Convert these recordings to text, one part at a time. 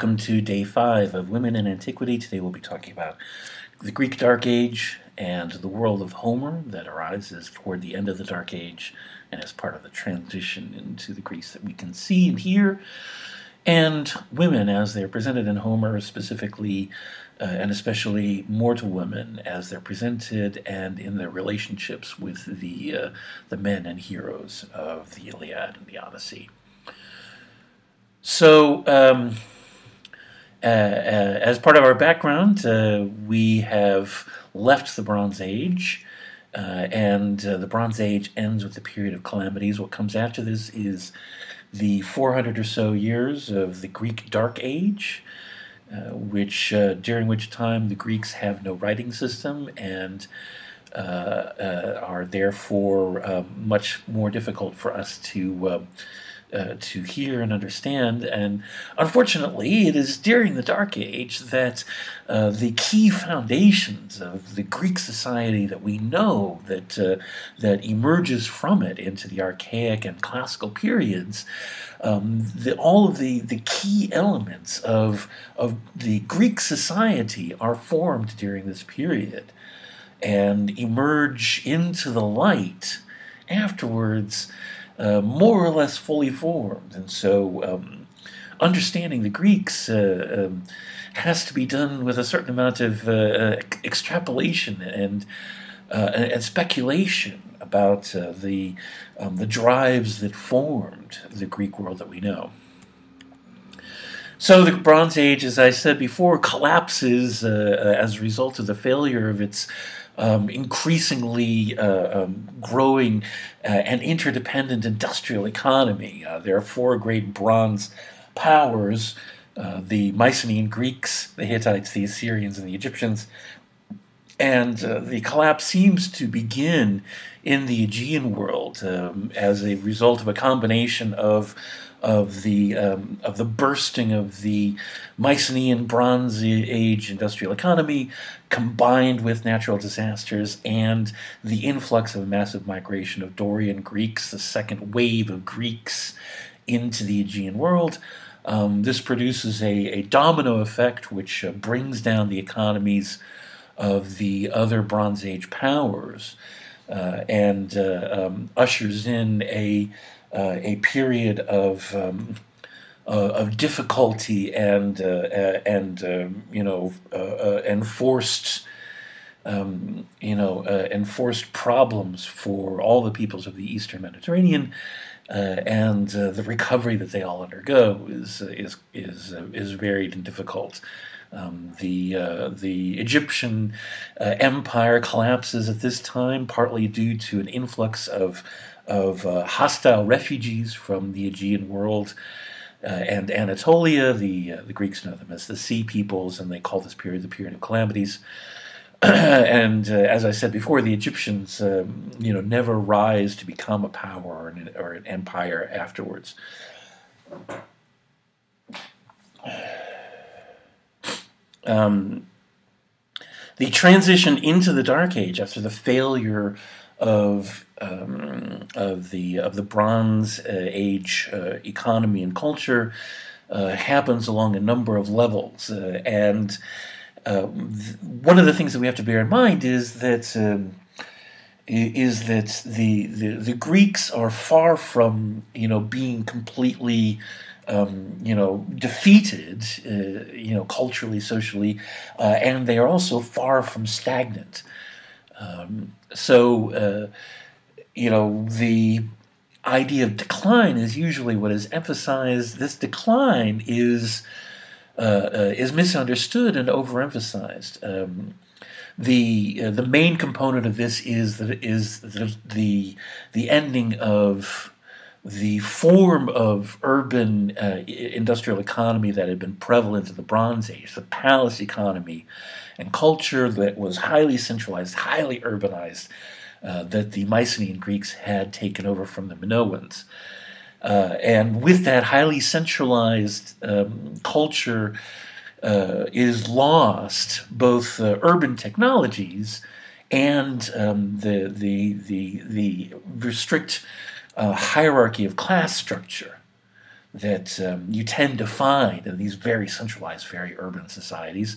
Welcome to day 5 of Women in Antiquity. Today we'll be talking about the Greek Dark Age and the world of Homer that arises toward the end of the Dark Age and as part of the transition into the Greece that we can see and hear, and women as they're presented in Homer specifically, and especially mortal women as they're presented and in their relationships with the men and heroes of the Iliad and the Odyssey. So, as part of our background, we have left the Bronze Age, and the Bronze Age ends with the period of calamities. What comes after this is the 400 or so years of the Greek Dark Age, during which time the Greeks have no writing system and are therefore much more difficult for us to hear and understand. And unfortunately, it is during the Dark Age that the key foundations of the Greek society that we know, that emerges from it into the archaic and classical periods, all of the key elements of the Greek society are formed during this period and emerge into the light afterwards, more or less fully formed. And so understanding the Greeks has to be done with a certain amount of extrapolation and speculation about the drives that formed the Greek world that we know. So the Bronze Age, as I said before, collapses as a result of the failure of its increasingly growing and interdependent industrial economy. There are 4 great bronze powers, the Mycenaean Greeks, the Hittites, the Assyrians, and the Egyptians. And the collapse seems to begin in the Aegean world as a result of a combination of the bursting of the Mycenaean Bronze Age industrial economy combined with natural disasters and the influx of a massive migration of Dorian Greeks, the second wave of Greeks into the Aegean world. This produces a domino effect which brings down the economies of the other Bronze Age powers and ushers in a period of difficulty and enforced problems for all the peoples of the Eastern Mediterranean, and the recovery that they all undergo is varied and difficult. The Egyptian empire collapses at this time, partly due to an influx of hostile refugees from the Aegean world and Anatolia. The Greeks know them as the Sea Peoples, and they call this period the period of calamities. And as I said before, the Egyptians, never rise to become a power or an empire afterwards. The transition into the Dark Age after the failure of the Bronze Age economy and culture happens along a number of levels, and one of the things that we have to bear in mind is that the Greeks are far from being completely defeated, culturally, socially, and they are also far from stagnant. So the idea of decline is usually what is emphasized. This decline is misunderstood and overemphasized. The main component of this is the ending of the form of urban industrial economy that had been prevalent in the Bronze Age, the palace economy and culture that was highly centralized, highly urbanized, that the Mycenaean Greeks had taken over from the Minoans. And with that highly centralized culture is lost both urban technologies and the strict hierarchy of class structure that you tend to find in these very centralized, very urban societies.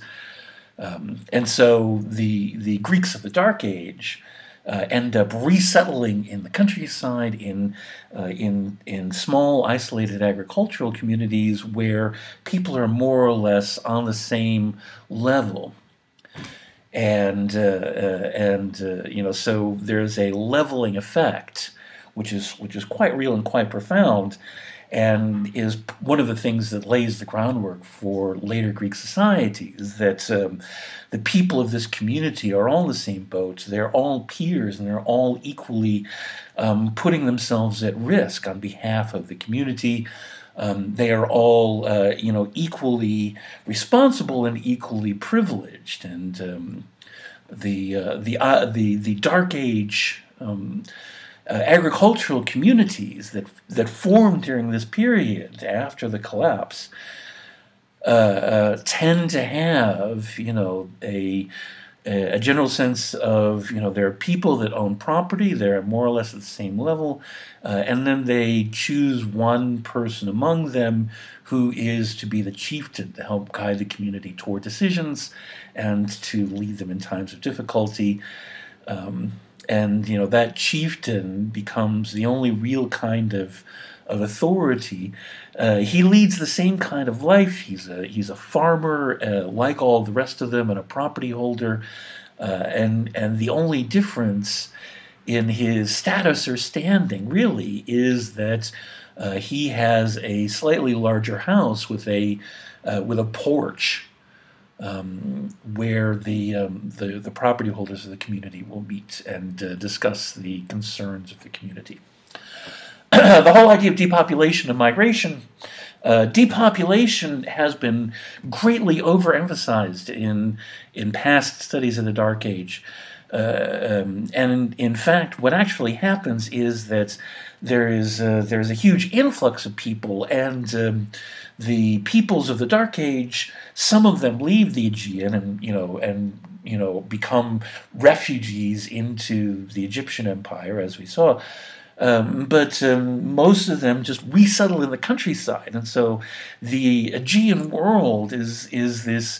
And so the Greeks of the Dark Age end up resettling in the countryside, in small, isolated agricultural communities where people are more or less on the same level. And you know, so there's a leveling effect, which is quite real and quite profound, and is one of the things that lays the groundwork for later Greek societies, that the people of this community are all in the same boat. They're all peers, and they're all equally putting themselves at risk on behalf of the community. They are all, you know, equally responsible and equally privileged. And the Dark Age agricultural communities that formed during this period after the collapse tend to have, you know, a general sense of, you know, there are people that own property, they're more or less at the same level, and then they choose one person among them who is to be the chieftain to help guide the community toward decisions and to lead them in times of difficulty. And, you know, that chieftain becomes the only real kind of authority. He leads the same kind of life. He's a farmer, like all the rest of them, and a property holder. And the only difference in his status or standing really is that he has a slightly larger house with a porch, where the property holders of the community will meet and discuss the concerns of the community. The whole idea of depopulation and migration. Depopulation has been greatly overemphasized in past studies of the Dark Age. And in fact, what actually happens is that there's a huge influx of people, and the peoples of the Dark Age, some of them leave the Aegean and become refugees into the Egyptian Empire, as we saw. But most of them just resettle in the countryside, and so the Aegean world is this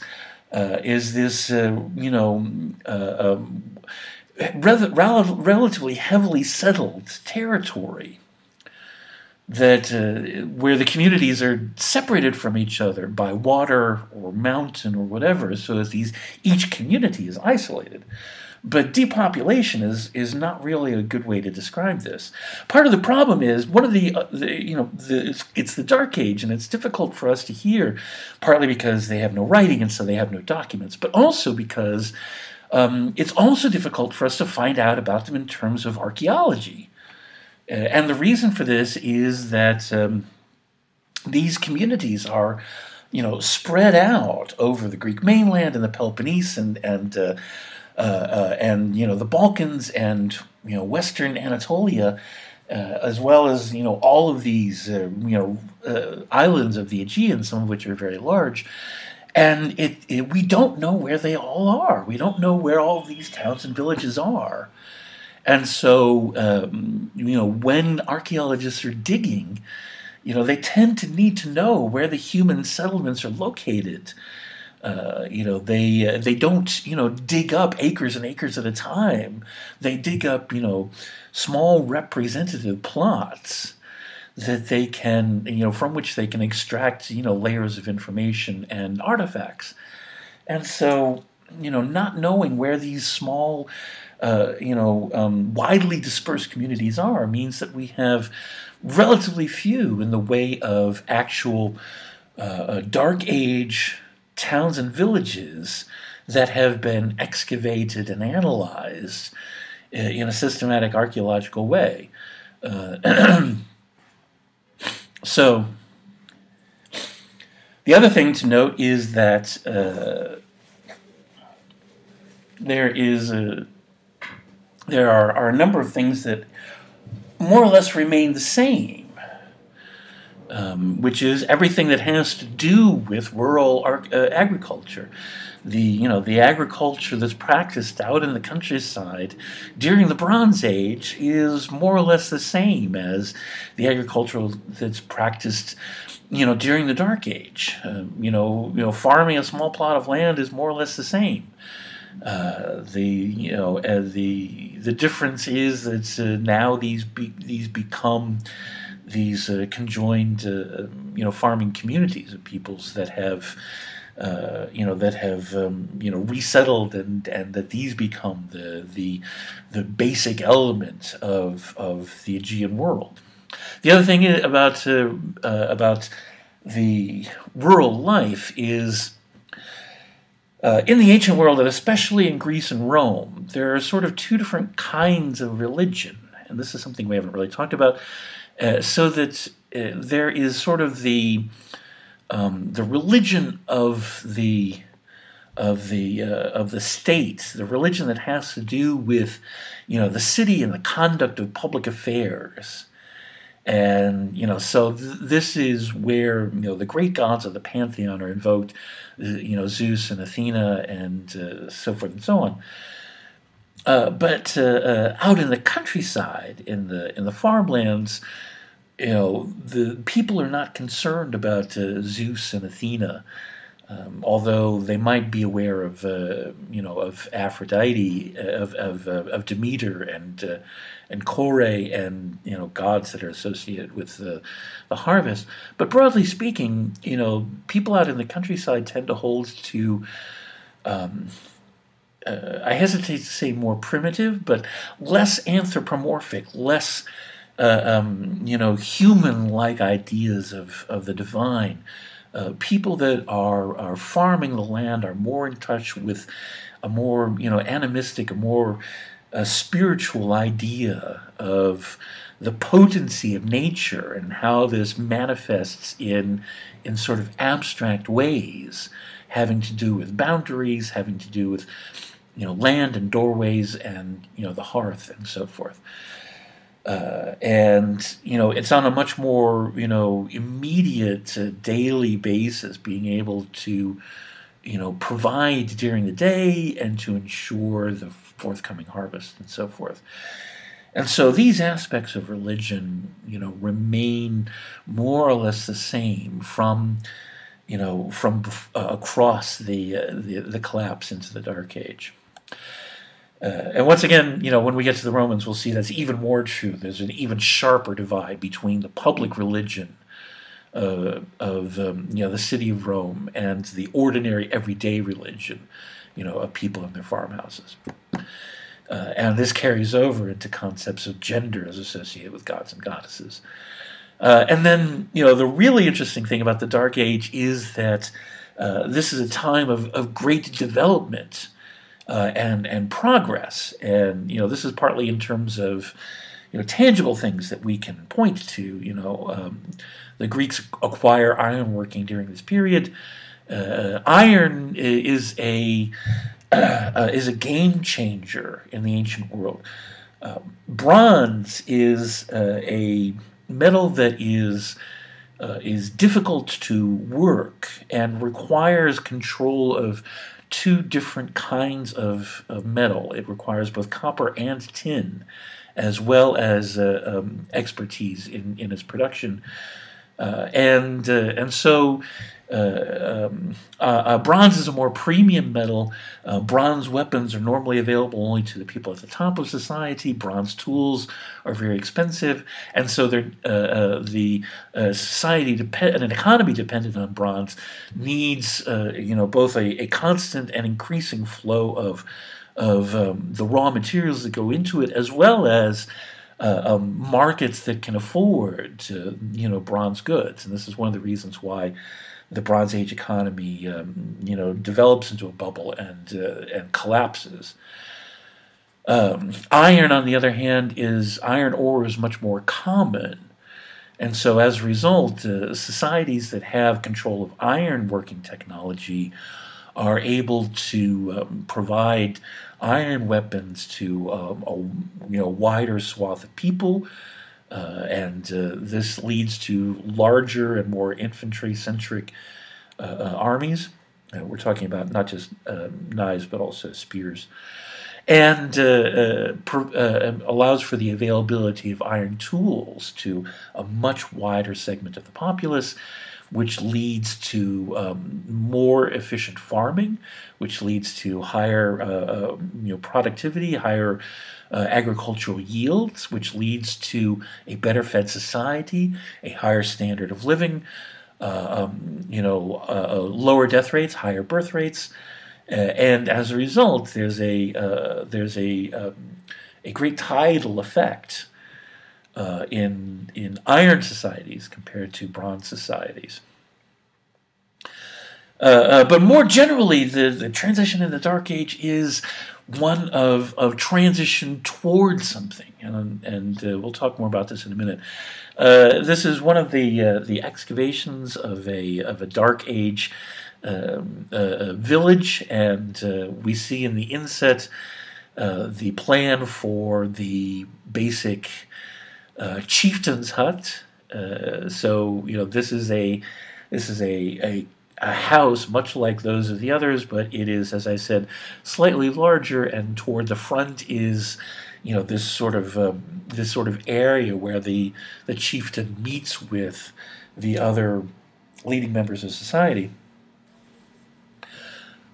relatively heavily settled territory that where the communities are separated from each other by water or mountain or whatever, so that each community is isolated. But depopulation is not really a good way to describe this. Part of the problem is one of it's the Dark Age, and it's difficult for us to hear, partly because they have no writing and so they have no documents, but also because it's also difficult for us to find out about them in terms of archaeology. And the reason for this is that these communities are, you know, spread out over the Greek mainland and the Peloponnese and you know, the Balkans and, you know, Western Anatolia, as well as, you know, all of these islands of the Aegean, some of which are very large, and we don't know where they all are. We don't know where all of these towns and villages are, and so you know, when archaeologists are digging, you know, they tend to need to know where the human settlements are located. You know, they don't, you know, dig up acres and acres at a time. They dig up, you know, small representative plots that they can, you know, from which they can extract, you know, layers of information and artifacts. And so, you know, not knowing where these small, widely dispersed communities are means that we have relatively few in the way of actual Dark Age towns and villages that have been excavated and analyzed in a systematic archaeological way. So the other thing to note is that there are a number of things that more or less remain the same which is everything that has to do with rural agriculture. The agriculture that's practiced out in the countryside during the Bronze Age is more or less the same as the agriculture that's practiced during the Dark Age. Farming a small plot of land is more or less the same. The difference is that now these become these conjoined farming communities of peoples that have resettled, and that these become the basic element of the Aegean world. The other thing about the rural life is, in the ancient world, and especially in Greece and Rome, there are sort of two different kinds of religion, and this is something we haven't really talked about, so that there is sort of the religion of the state, the religion that has to do with the city and the conduct of public affairs. And so this is where the great gods of the pantheon are invoked, Zeus and Athena and so forth and so on. But out in the countryside, in the farmlands, the people are not concerned about Zeus and Athena, although they might be aware of Aphrodite, of Demeter and Kore, and gods that are associated with the harvest. But broadly speaking, people out in the countryside tend to hold to I hesitate to say more primitive, but less anthropomorphic, less human-like ideas of the divine. People that are farming the land are more in touch with a more animistic, a more spiritual idea of the potency of nature and how this manifests in sort of abstract ways, having to do with boundaries, having to do with land and doorways and the hearth and so forth. And it's on a much more immediate daily basis, being able to provide during the day and to ensure the forthcoming harvest and so forth. And so these aspects of religion remain more or less the same from across the collapse into the Dark Age. And once again, when we get to the Romans, we'll see that's even more true. There's an even sharper divide between the public religion of the city of Rome and the ordinary everyday religion, of people in their farmhouses. And this carries over into concepts of gender as associated with gods and goddesses. And then, the really interesting thing about the Dark Age is that this is a time of great development. And progress, and this is partly in terms of tangible things that we can point to. The Greeks acquire ironworking during this period. Iron is a game changer in the ancient world. Bronze is a metal that is difficult to work and requires control of two different kinds of metal. It requires both copper and tin, as well as expertise in its production. And so bronze is a more premium metal. Bronze weapons are normally available only to the people at the top of society. Bronze tools are very expensive, and so the society and an economy dependent on bronze needs both a constant and increasing flow of the raw materials that go into it, as well as markets that can afford bronze goods. And this is one of the reasons why the Bronze Age economy develops into a bubble and collapses. Iron, on the other hand, iron ore is much more common, and so as a result, societies that have control of iron working technology are able to provide iron weapons to a wider swath of people, And this leads to larger and more infantry-centric armies. We're talking about not just knives, but also spears. And allows for the availability of iron tools to a much wider segment of the populace, which leads to more efficient farming, which leads to higher productivity, higher agricultural yields, which leads to a better-fed society, a higher standard of living, lower death rates, higher birth rates. And as a result, there's a great tidal effect in iron societies compared to bronze societies. But more generally, the transition in the Dark Age is one of transition towards something, and we'll talk more about this in a minute. This is one of the excavations of a Dark Age village, and we see in the inset the plan for the basic chieftain's hut. So this is a house much like those of the others, but it is, as I said, slightly larger, and toward the front is this sort of area where the chieftain meets with the other leading members of society.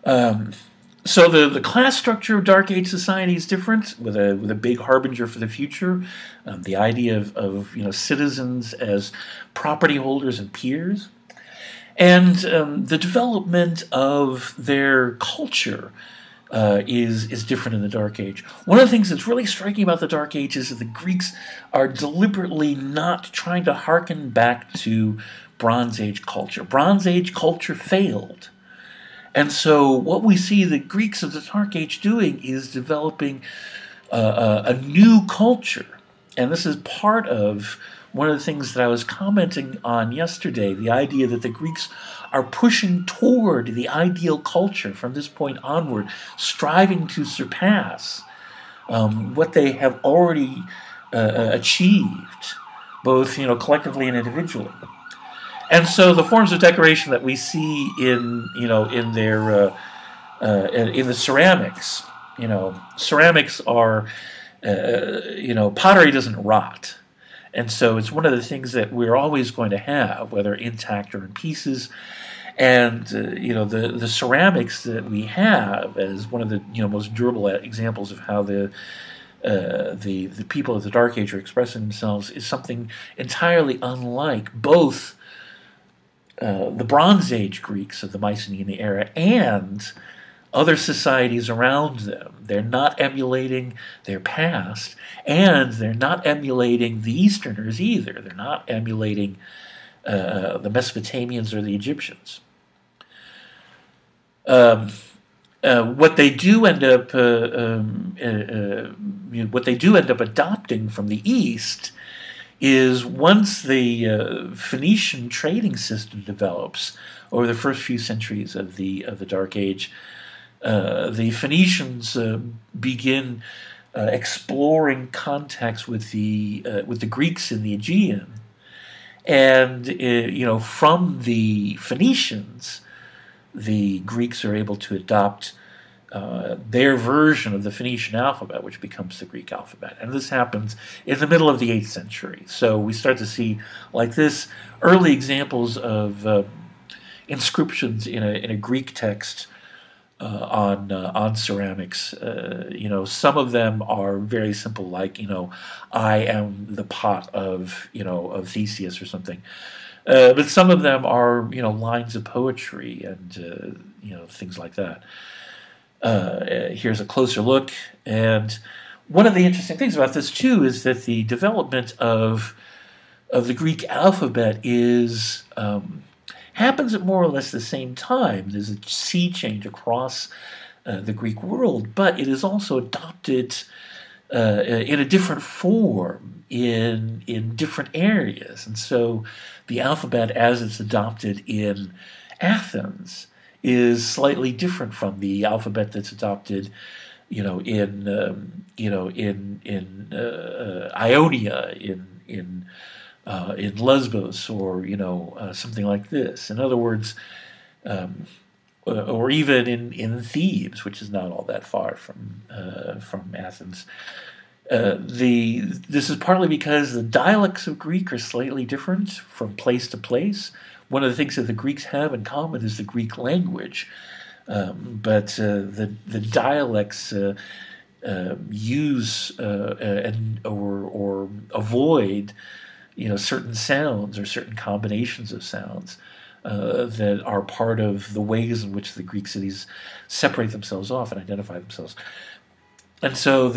So the class structure of Dark Age society is different, with a big harbinger for the future, the idea of citizens as property holders and peers, and the development of their culture is different in the Dark Age. One of the things that's really striking about the Dark Age is that the Greeks are deliberately not trying to hearken back to Bronze Age culture. Bronze Age culture failed. And so what we see the Greeks of the Dark Age doing is developing a new culture. And this is part of one of the things that I was commenting on yesterday, the idea that the Greeks are pushing toward the ideal culture from this point onward, striving to surpass what they have already achieved, both collectively and individually. And so the forms of decoration that we see in the ceramics, ceramics are, pottery doesn't rot. And so it's one of the things that we're always going to have, whether intact or in pieces. And, the ceramics that we have is one of the, most durable examples of how the people of the Dark Age are expressing themselves is something entirely unlike both the Bronze Age Greeks of the Mycenaean era and other societies around them. They're not emulating their past, and they're not emulating the Easterners either. They're not emulating the Mesopotamians or the Egyptians. What they do end up, adopting from the East is once the Phoenician trading system develops over the first few centuries of the Dark Age, the Phoenicians begin exploring contacts with the Greeks in the Aegean, and from the Phoenicians, the Greeks are able to adopt their version of the Phoenician alphabet, which becomes the Greek alphabet. And this happens in the middle of the 8th century. So we start to see, like this, early examples of inscriptions in a Greek text on ceramics. Some of them are very simple, like, I am the pot of Theseus or something. But some of them are, lines of poetry and, things like that. Here's a closer look, and one of the interesting things about this too is that the development of the Greek alphabet is happens at more or less the same time. There's a sea change across the Greek world, but it is also adopted in a different form in different areas, and so the alphabet as it's adopted in Athens is slightly different from the alphabet that's adopted, in Ionia, in in Lesbos, or something like this. In other words, or even in Thebes, which is not all that far from Athens. This is partly because the dialects of Greek are slightly different from place to place. One of the things that the Greeks have in common is the Greek language, but the dialects use or avoid certain sounds or certain combinations of sounds that are part of the ways in which the Greek cities separate themselves off and identify themselves. And so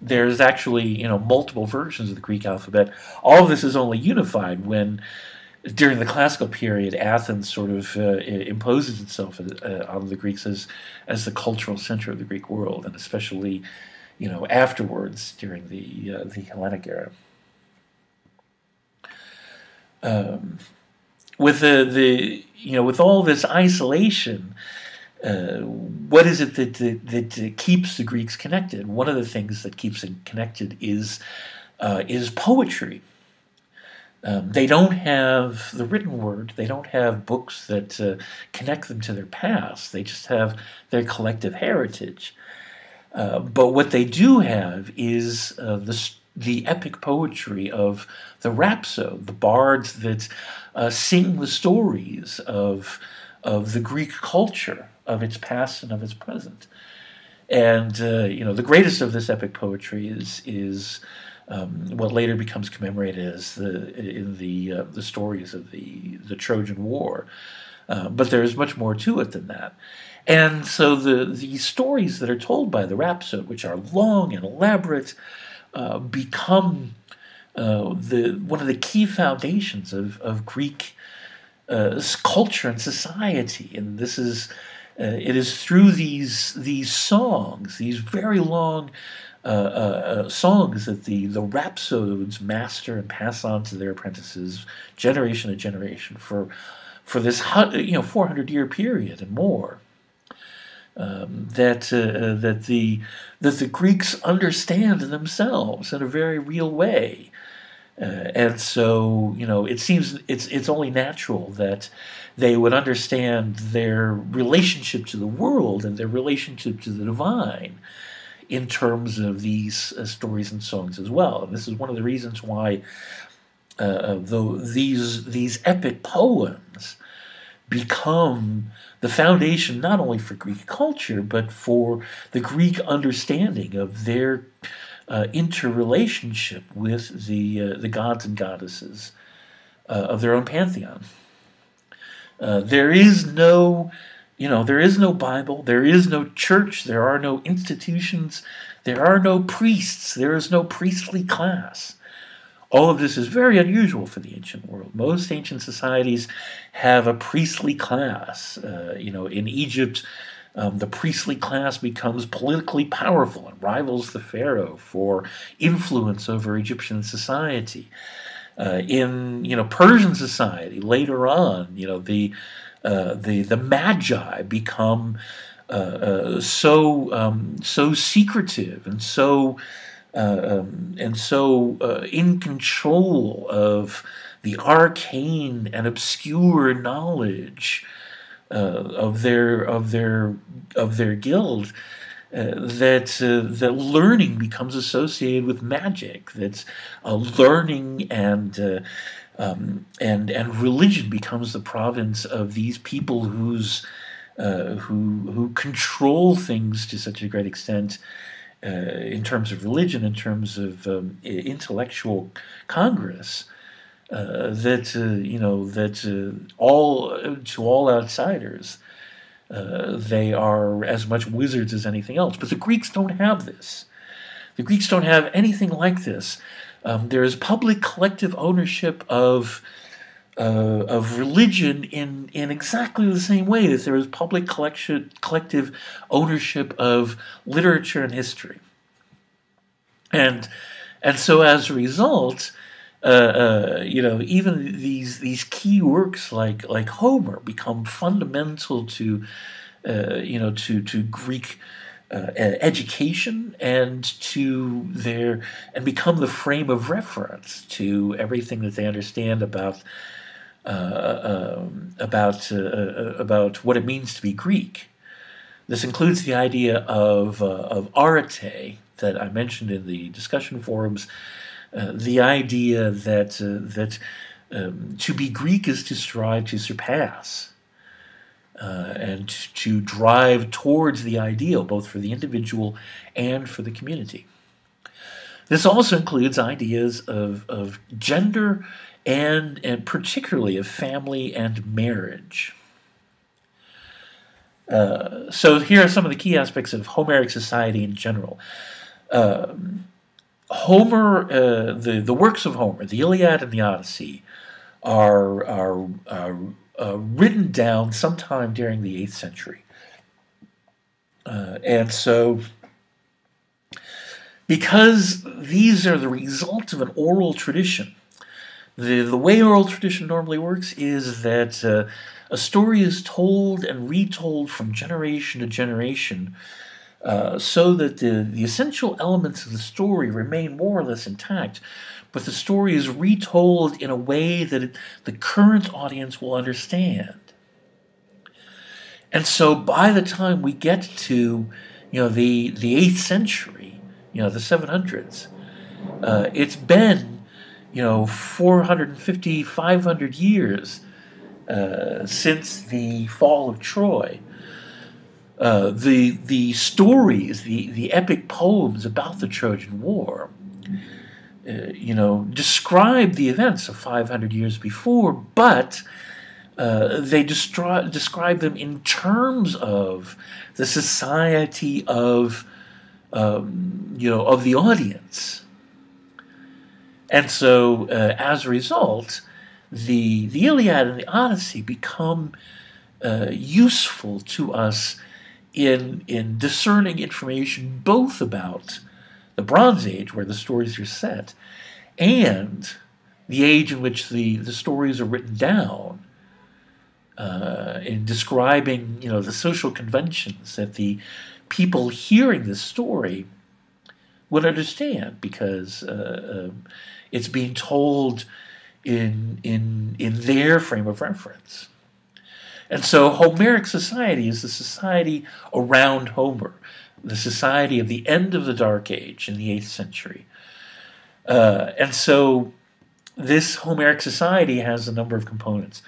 there's actually multiple versions of the Greek alphabet. All of this is only unified when, during the classical period, Athens sort of imposes itself on the Greeks as the cultural center of the Greek world, and especially afterwards during the Hellenic era. With all this isolation, what is it that keeps the Greeks connected? One of the things that keeps it connected is poetry. They don't have the written word. They don't have books that connect them to their past. They just have their collective heritage. But what they do have is the epic poetry of the rhapsode, the bards that sing the stories of the Greek culture, of its past and of its present. And the greatest of this epic poetry is what later becomes commemorated as in the stories of the Trojan War. But there is much more to it than that. And so the stories that are told by the rhapsode, which are long and elaborate, become one of the key foundations of Greek culture and society. And this is it is through these songs, these very long songs, that the rhapsodes master and pass on to their apprentices, generation to generation, for this 400-year period and more. That the Greeks understand themselves in a very real way. And so, it seems it's only natural that they would understand their relationship to the world and their relationship to the divine in terms of these stories and songs as well. And this is one of the reasons why these epic poems become the foundation not only for Greek culture but for the Greek understanding of their interrelationship with the gods and goddesses of their own pantheon. There is no Bible, there is no church, there are no institutions, there are no priests, there is no priestly class. All of this is very unusual for the ancient world. Most ancient societies have a priestly class. In Egypt, the priestly class becomes politically powerful and rivals the pharaoh for influence over Egyptian society. In Persian society, later on, the magi become so secretive and so in control of the arcane and obscure knowledge of their guild, that learning becomes associated with magic. That learning and religion becomes the province of these people who control things to such a great extent. In terms of religion, in terms of intellectual congress, to all outsiders, they are as much wizards as anything else. But the Greeks don't have this. The Greeks don't have anything like this. There is public collective ownership of religion in exactly the same way that there is public collective ownership of literature and history, and so as a result, even these key works like Homer become fundamental to Greek education and to their, and become the frame of reference to everything that they understand about what it means to be Greek. This includes the idea of arete that I mentioned in the discussion forums, the idea that to be Greek is to strive to surpass and to drive towards the ideal, both for the individual and for the community. This also includes ideas of gender and particularly of family and marriage. So here are some of the key aspects of Homeric society in general. The works of Homer, the Iliad and the Odyssey, are written down sometime during the 8th century. And so, because these are the result of an oral tradition, the way oral tradition normally works is that a story is told and retold from generation to generation so that the essential elements of the story remain more or less intact, but the story is retold in a way that the current audience will understand. And so by the time we get to, you know, the 8th century, you know, the 700s, it's been, you know, 450, 500 years since the fall of Troy. The stories, the epic poems about the Trojan War, you know, describe the events of 500 years before, but they describe them in terms of the society of, you know, of the audience. And so, as a result, the Iliad and the Odyssey become useful to us in discerning information both about the Bronze Age, where the stories are set, and the age in which the stories are written down, in describing, you know, the social conventions that the people hearing the story would understand, because it's being told in their frame of reference. And so Homeric society is the society around Homer, the society of the end of the Dark Age in the 8th century. And so this Homeric society has a number of components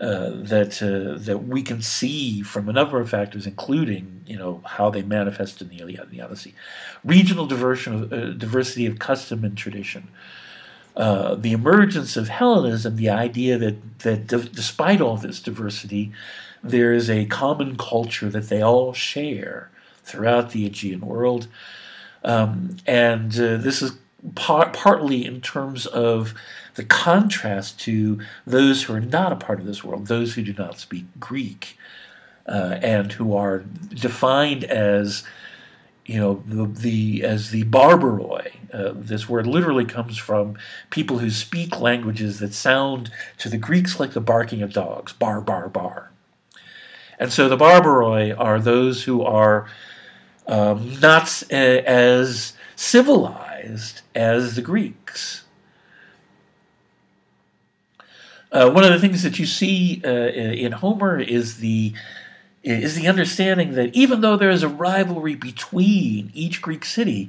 that we can see from a number of factors, including, you know, how they manifest in the Iliad and the Odyssey. Regional diversity of custom and tradition. The emergence of Hellenism, the idea that despite all this diversity, there is a common culture that they all share throughout the Aegean world. This is partly in terms of the contrast to those who are not a part of this world, those who do not speak Greek, and who are defined as, you know, as the barbaroi. This word literally comes from people who speak languages that sound to the Greeks like the barking of dogs, bar, bar, bar. And so the barbaroi are those who are not as civilized as the Greeks. One of the things that you see in Homer is the understanding that even though there is a rivalry between each Greek city,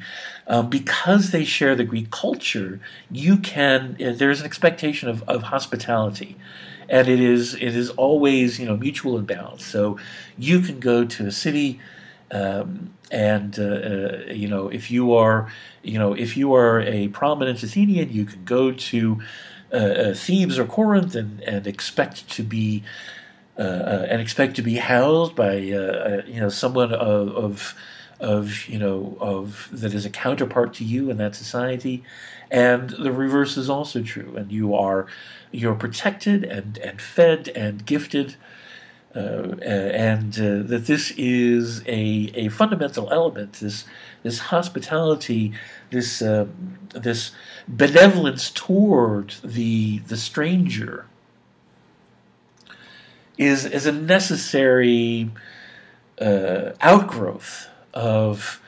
because they share the Greek culture, there's an expectation of hospitality, and it is always, you know, mutual and balanced. So you can go to a city, you know, if you are a prominent Athenian, you can go to Thebes or Corinth and expect to be housed by you know, someone that is a counterpart to you in that society, and the reverse is also true. And you're protected and fed and gifted, that this is a fundamental element. This hospitality, this benevolence toward the stranger, is a necessary outgrowth of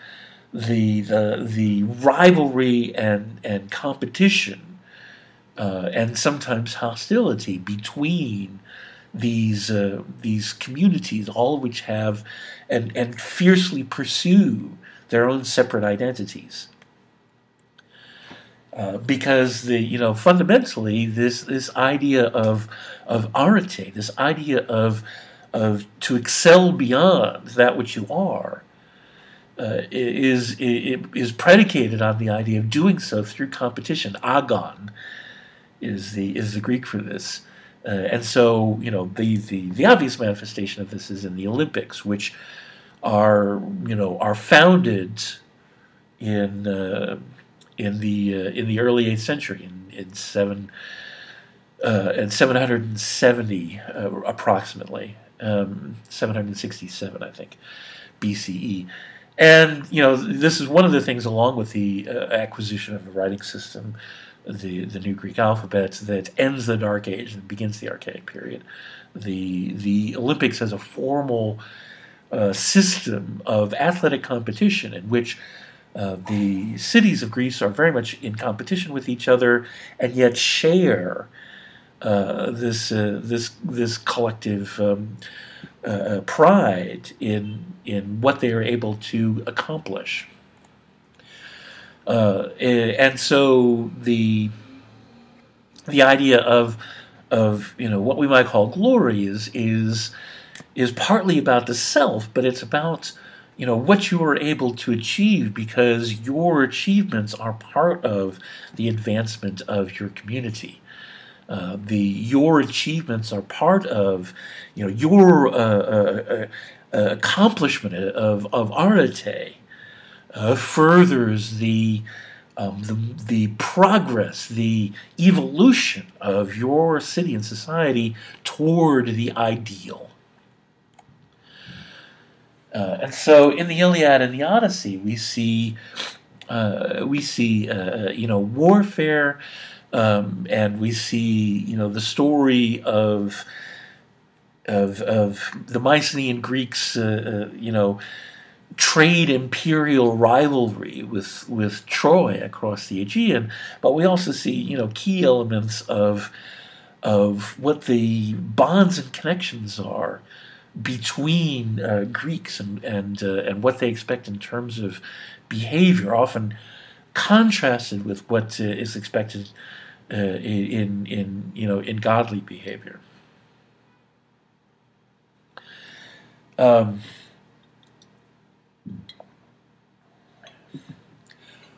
the rivalry and competition and sometimes hostility between these communities, all of which have and fiercely pursue their own separate identities. Because fundamentally this idea of arete, this idea of to excel beyond that which you are, is predicated on the idea of doing so through competition. Agon is the Greek for this, and so the obvious manifestation of this is in the Olympics, which are founded in the early 8th century, in 770 approximately, 767 I think, BCE. And this is one of the things, along with the acquisition of the writing system, the new Greek alphabet, that ends the Dark Age and begins the Archaic period. The Olympics has a formal system of athletic competition in which the cities of Greece are very much in competition with each other, and yet share this collective pride in what they are able to accomplish. And so the idea of what we might call glory is partly about the self, but it's about what you are able to achieve, because your achievements are part of the advancement of your community. Your achievements are part of your accomplishment of arete furthers the progress, the evolution of your city and society toward the ideal. And so, in the Iliad and the Odyssey, we see warfare, and we see the story of the Mycenaean Greeks, trade imperial rivalry with Troy across the Aegean. But we also see key elements of what the bonds and connections are between Greeks and what they expect in terms of behavior, often contrasted with what is expected in godly behavior.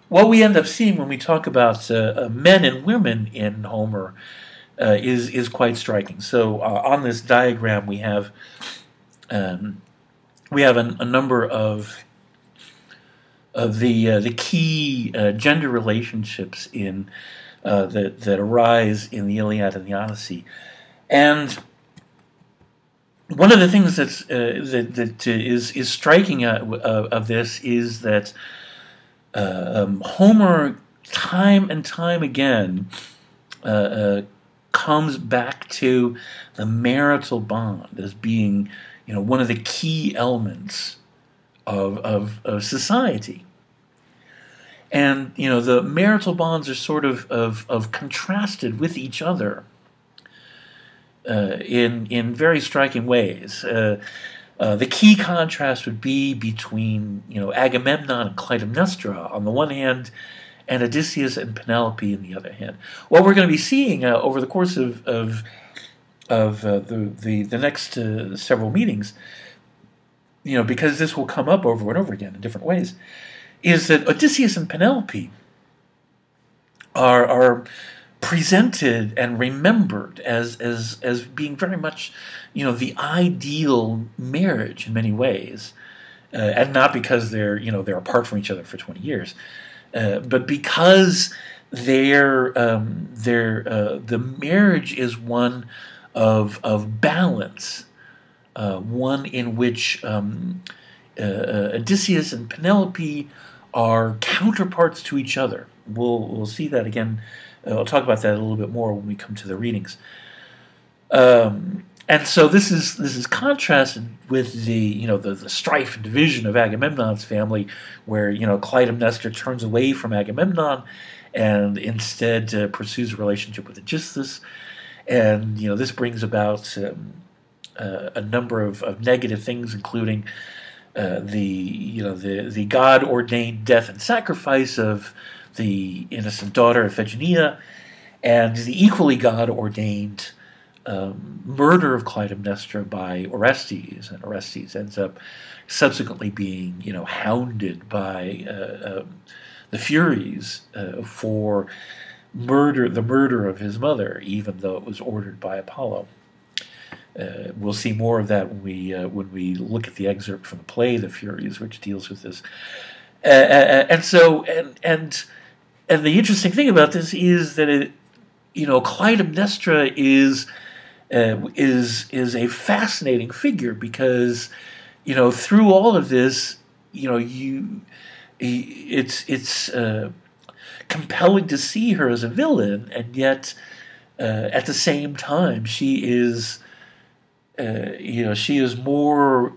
What we end up seeing when we talk about men and women in Homer is quite striking. So on this diagram we have. We have a number of the key gender relationships in that arise in the Iliad and the Odyssey, and one of the things that's that is striking of this is that Homer, time and time again, comes back to the marital bond as being one of the key elements of society. And the marital bonds are sort of contrasted with each other in very striking ways. The key contrast would be between Agamemnon and Clytemnestra on the one hand, and Odysseus and Penelope on the other hand. What we're going to be seeing over the course of the next several meetings, because this will come up over and over again in different ways, is that Odysseus and Penelope are presented and remembered as being very much, the ideal marriage in many ways, and not because they're apart from each other for 20 years, but because the marriage is one of balance, one in which Odysseus and Penelope are counterparts to each other. We'll see that again. I'll talk about that a little bit more when we come to the readings. And so this is contrasted with the strife and division of Agamemnon's family, where Clytemnestra turns away from Agamemnon and instead pursues a relationship with Aegisthus, and this brings about a number of negative things, including the god ordained death and sacrifice of the innocent daughter of Iphigenia, and the equally god ordained murder of Clytemnestra by Orestes, and Orestes ends up subsequently being, hounded by the Furies for the murder of his mother, even though it was ordered by Apollo. We'll see more of that when we look at the excerpt from the play *The Furies*, which deals with this. And the interesting thing about this is that Clytemnestra is a fascinating figure because through all of this it's compelling to see her as a villain, and yet at the same time she is more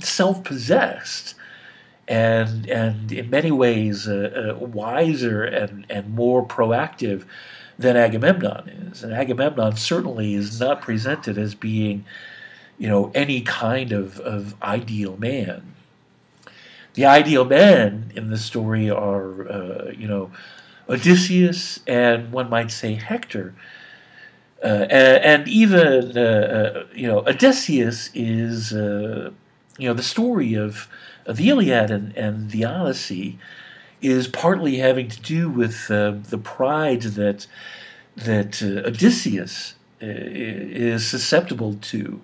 self-possessed and in many ways wiser and more proactive than Agamemnon is. And Agamemnon certainly is not presented as being, any kind of ideal man. The ideal men in the story are, Odysseus and one might say Hector. And even, Odysseus is, the story of Iliad and the Odyssey is partly having to do with the pride that Odysseus is susceptible to,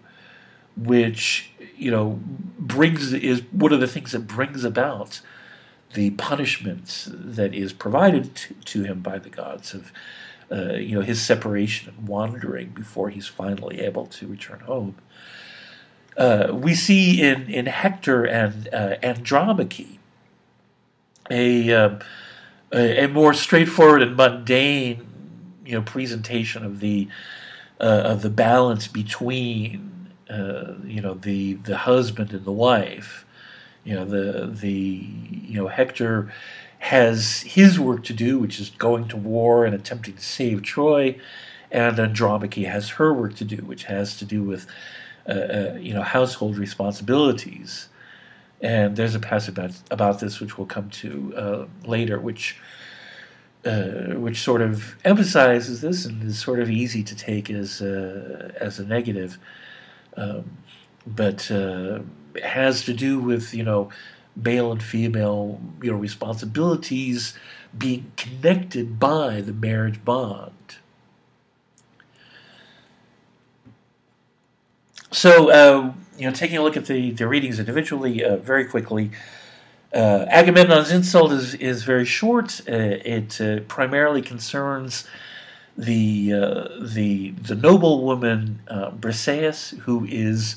which is one of the things that brings about the punishments that is provided to him by the gods of his separation and wandering before he's finally able to return home. We see in Hector and Andromache a more straightforward and mundane, presentation of the balance between the husband and the wife. Hector has his work to do, which is going to war and attempting to save Troy, and Andromache has her work to do, which has to do with household responsibilities. And there's a passage about this which we'll come to later, which sort of emphasizes this and is sort of easy to take as a negative, but has to do with male and female responsibilities being connected by the marriage bond. So. Taking a look at the readings individually, very quickly, Agamemnon's insult is very short. It primarily concerns the noble woman Briseis, who is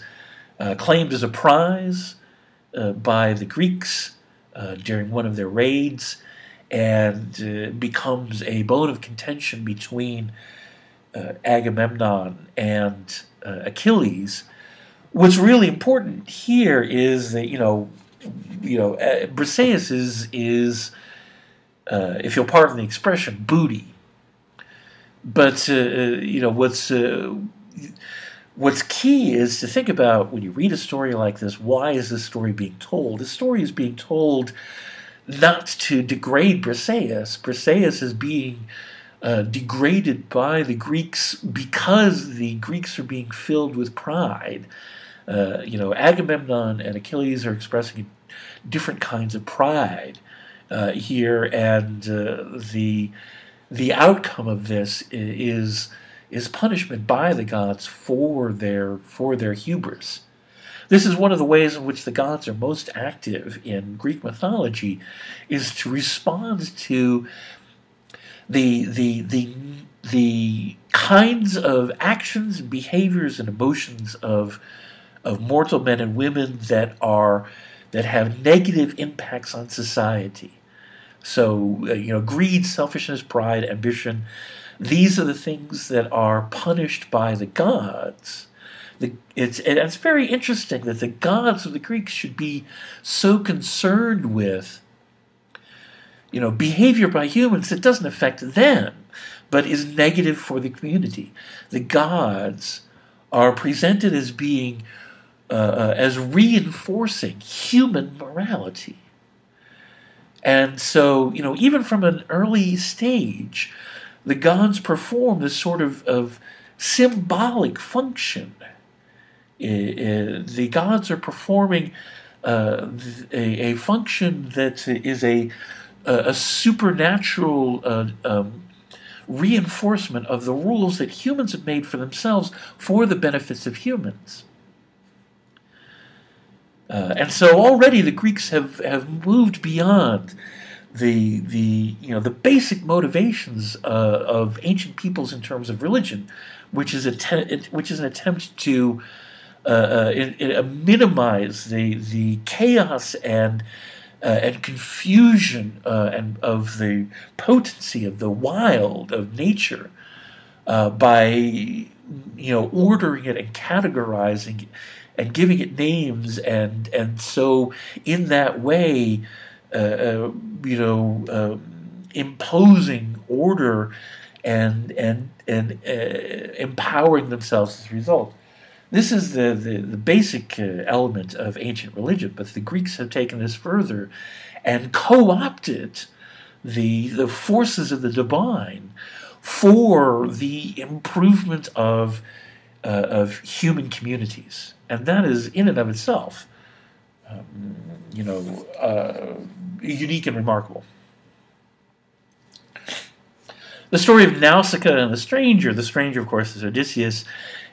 claimed as a prize by the Greeks during one of their raids, and becomes a bone of contention between Agamemnon and Achilles. What's really important here is that Briseis is if you'll pardon the expression, booty. But what's key is to think about when you read a story like this: why is this story being told? This story is being told not to degrade Briseis. Briseis is being degraded by the Greeks because the Greeks are being filled with pride. Agamemnon and Achilles are expressing different kinds of pride here, and the outcome of this is punishment by the gods for their hubris. This is one of the ways in which the gods are most active in Greek mythology, is to respond to the kinds of actions, behaviors, and emotions of mortal men and women that have negative impacts on society. So greed, selfishness, pride, ambition, these are the things that are punished by the gods. it's very interesting that the gods of the Greeks should be so concerned with, you know, behavior by humans that doesn't affect them, but is negative for the community. The gods are presented as being, as reinforcing human morality. And so, you know, even from an early stage, the gods perform this sort of symbolic function. The gods are performing a function that is a supernatural reinforcement of the rules that humans have made for themselves for the benefits of humans. And so already the Greeks have moved beyond the basic motivations of ancient peoples in terms of religion, which is an attempt to minimize the chaos and confusion and of the potency of the wild of nature by ordering it and categorizing it and giving it names, and so in that way, imposing order and empowering themselves as a result. This is the basic element of ancient religion, but the Greeks have taken this further and co-opted the forces of the divine for the improvement of human communities, and that is in and of itself unique and remarkable. The story of Nausicaa and the stranger. The stranger, of course, is Odysseus,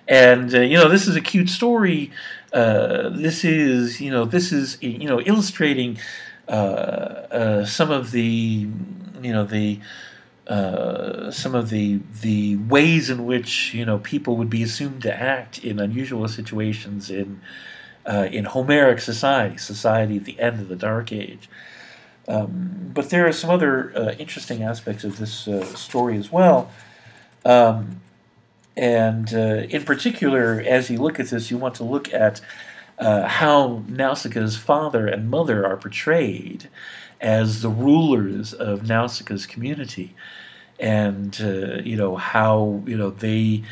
and this is a cute story. This is illustrating some of the ways in which people would be assumed to act in unusual situations in Homeric society at the end of the Dark Age. But there are some other interesting aspects of this story as well. In particular, as you look at this, you want to look at how Nausicaa's father and mother are portrayed as the rulers of Nausicaa's community, and how they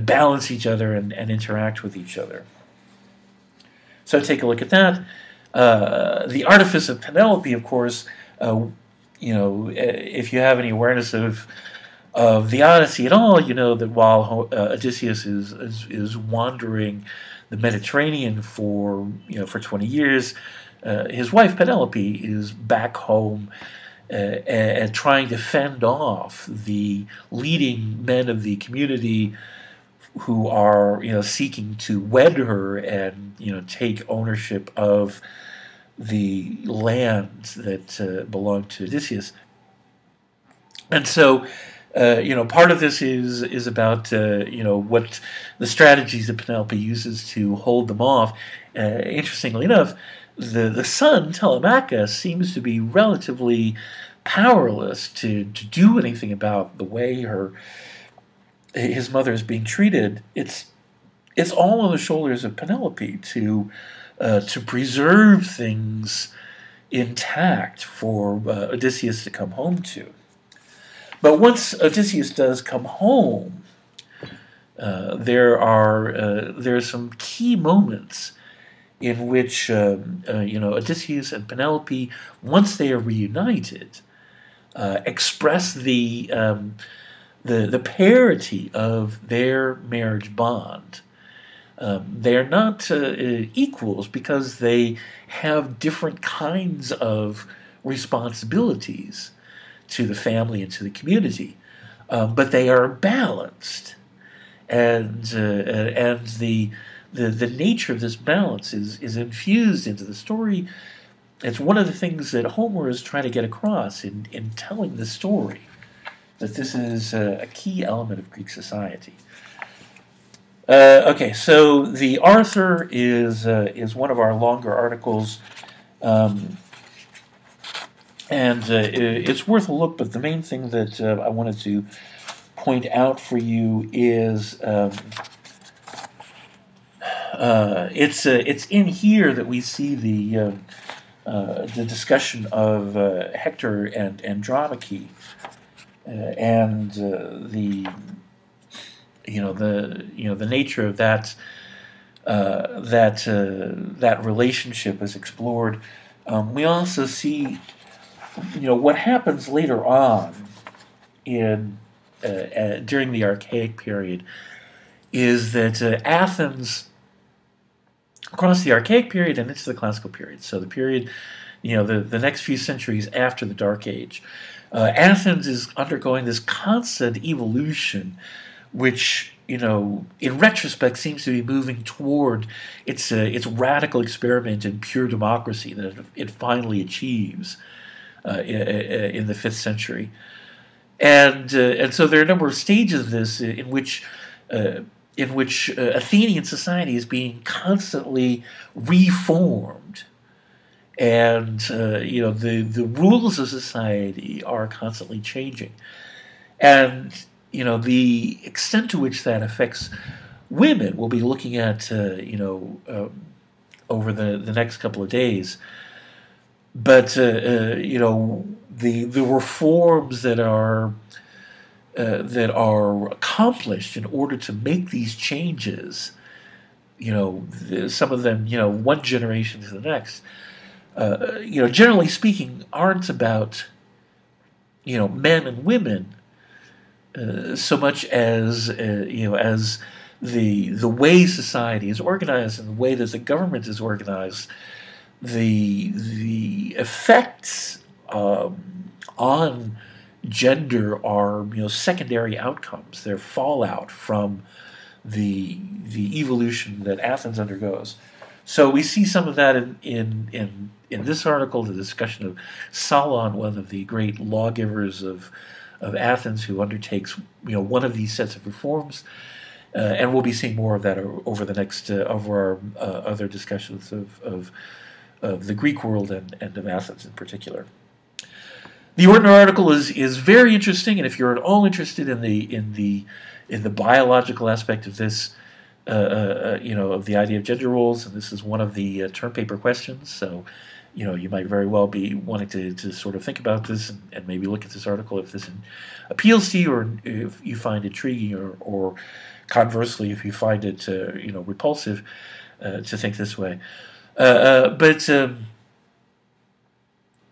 balance each other and interact with each other. So take a look at that. The artifice of Penelope, of course, if you have any awareness of the Odyssey at all, you know that while Odysseus is wandering the Mediterranean for 20 years. His wife Penelope is back home and trying to fend off the leading men of the community who are seeking to wed her and take ownership of the land that belonged to Odysseus. And so part of this is about what the strategies that Penelope uses to hold them off. Interestingly enough, the son, Telemachus, seems to be relatively powerless to do anything about the way his mother is being treated. It's all on the shoulders of Penelope to preserve things intact for Odysseus to come home to. But once Odysseus does come home, there are some key moments in which Odysseus and Penelope, once they are reunited, express the parity of their marriage bond. They are not equals because they have different kinds of responsibilities to the family and to the community, but they are balanced, and the nature of this balance is infused into the story. It's one of the things that Homer is trying to get across in telling the story, that this is a key element of Greek society. Okay, so the Arthur is one of our longer articles, and it's worth a look, but the main thing that I wanted to point out for you is It's in here that we see the discussion of Hector and Andromache, and the nature of that that relationship is explored. We also see what happens later on in during the Archaic period is that Athens, across the Archaic period and into the Classical period, so the period, the next few centuries after the Dark Age, Athens is undergoing this constant evolution, which, in retrospect, seems to be moving toward its radical experiment in pure democracy that it finally achieves in the 5th century. And so there are a number of stages of this in which Athenian society is being constantly reformed, and the rules of society are constantly changing, and the extent to which that affects women we'll be looking at over the next couple of days. But the reforms that are accomplished in order to make these changes, some of them, one generation to the next, generally speaking, aren't about, men and women so much as, as the way society is organized and the way that the government is organized, the effects on gender are secondary outcomes. They're fallout from the evolution that Athens undergoes. So we see some of that in this article, the discussion of Solon, one of the great lawgivers of Athens, who undertakes one of these sets of reforms, and we'll be seeing more of that over the next over our other discussions of the Greek world and of Athens in particular. The Ortner article is very interesting, and if you're at all interested in the biological aspect of this, of the idea of gender roles, and this is one of the term paper questions, so you might very well be wanting to sort of think about this and maybe look at this article if this appeals to you, or if you find intriguing, or conversely if you find it repulsive to think this way.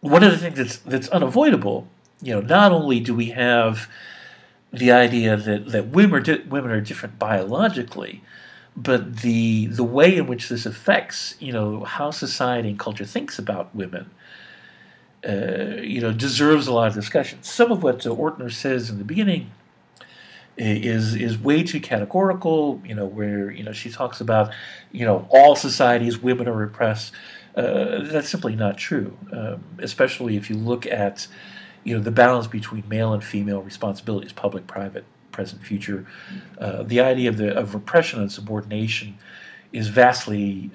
One of the things that's unavoidable, not only do we have the idea that women are different biologically, but the way in which this affects, how society and culture thinks about women, deserves a lot of discussion. Some of what Ortner says in the beginning is way too categorical, where she talks about, all societies, women are repressed. That's simply not true, especially if you look at, the balance between male and female responsibilities, public, private, present, future. The idea of repression and subordination is vastly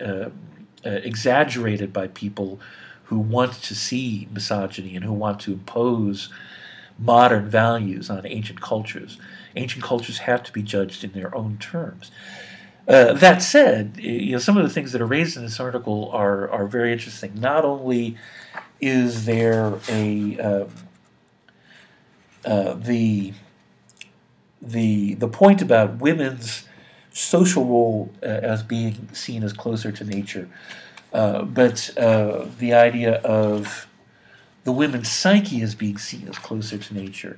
exaggerated by people who want to see misogyny and who want to impose modern values on ancient cultures. Ancient cultures have to be judged in their own terms. That said, some of the things that are raised in this article are very interesting. Not only is there the point about women's social role as being seen as closer to nature, but the idea of the women's psyche as being seen as closer to nature.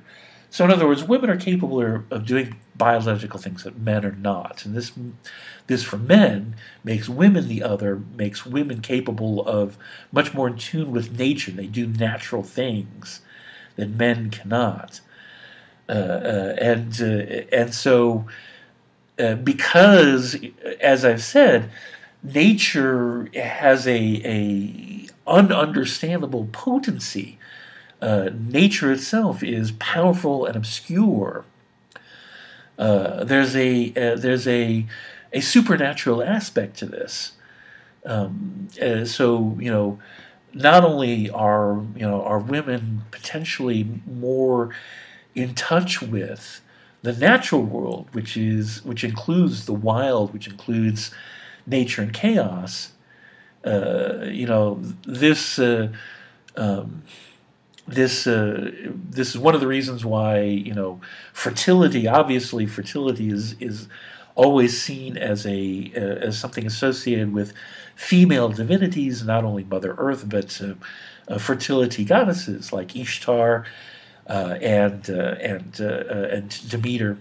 So in other words, women are capable of doing biological things that men are not. And this for men makes women the other, makes women capable of much more in tune with nature. They do natural things that men cannot. And so because, as I've said, nature has a ununderstandable potency. Nature itself is powerful and obscure. There's a supernatural aspect to this. So not only are women potentially more in touch with the natural world, which includes the wild, which includes nature and chaos, this is one of the reasons why, fertility, obviously fertility is always seen as a as something associated with female divinities, not only Mother Earth, but fertility goddesses like Ishtar and Demeter.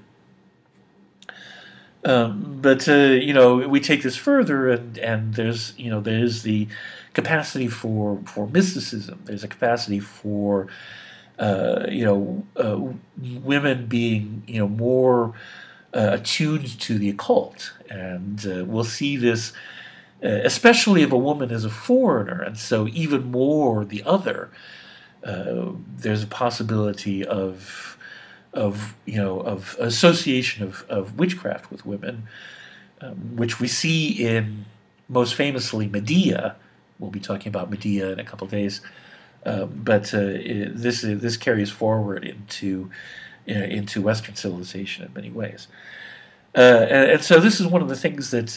We take this further, and there's there's the capacity for mysticism. There's a capacity for women being more attuned to the occult, and we'll see this especially if a woman is a foreigner, and so even more the other. There's a possibility of association of witchcraft with women, which we see in most famously Medea. We'll be talking about Medea in a couple of days, this carries forward into Western civilization in many ways, and so this is one of the things that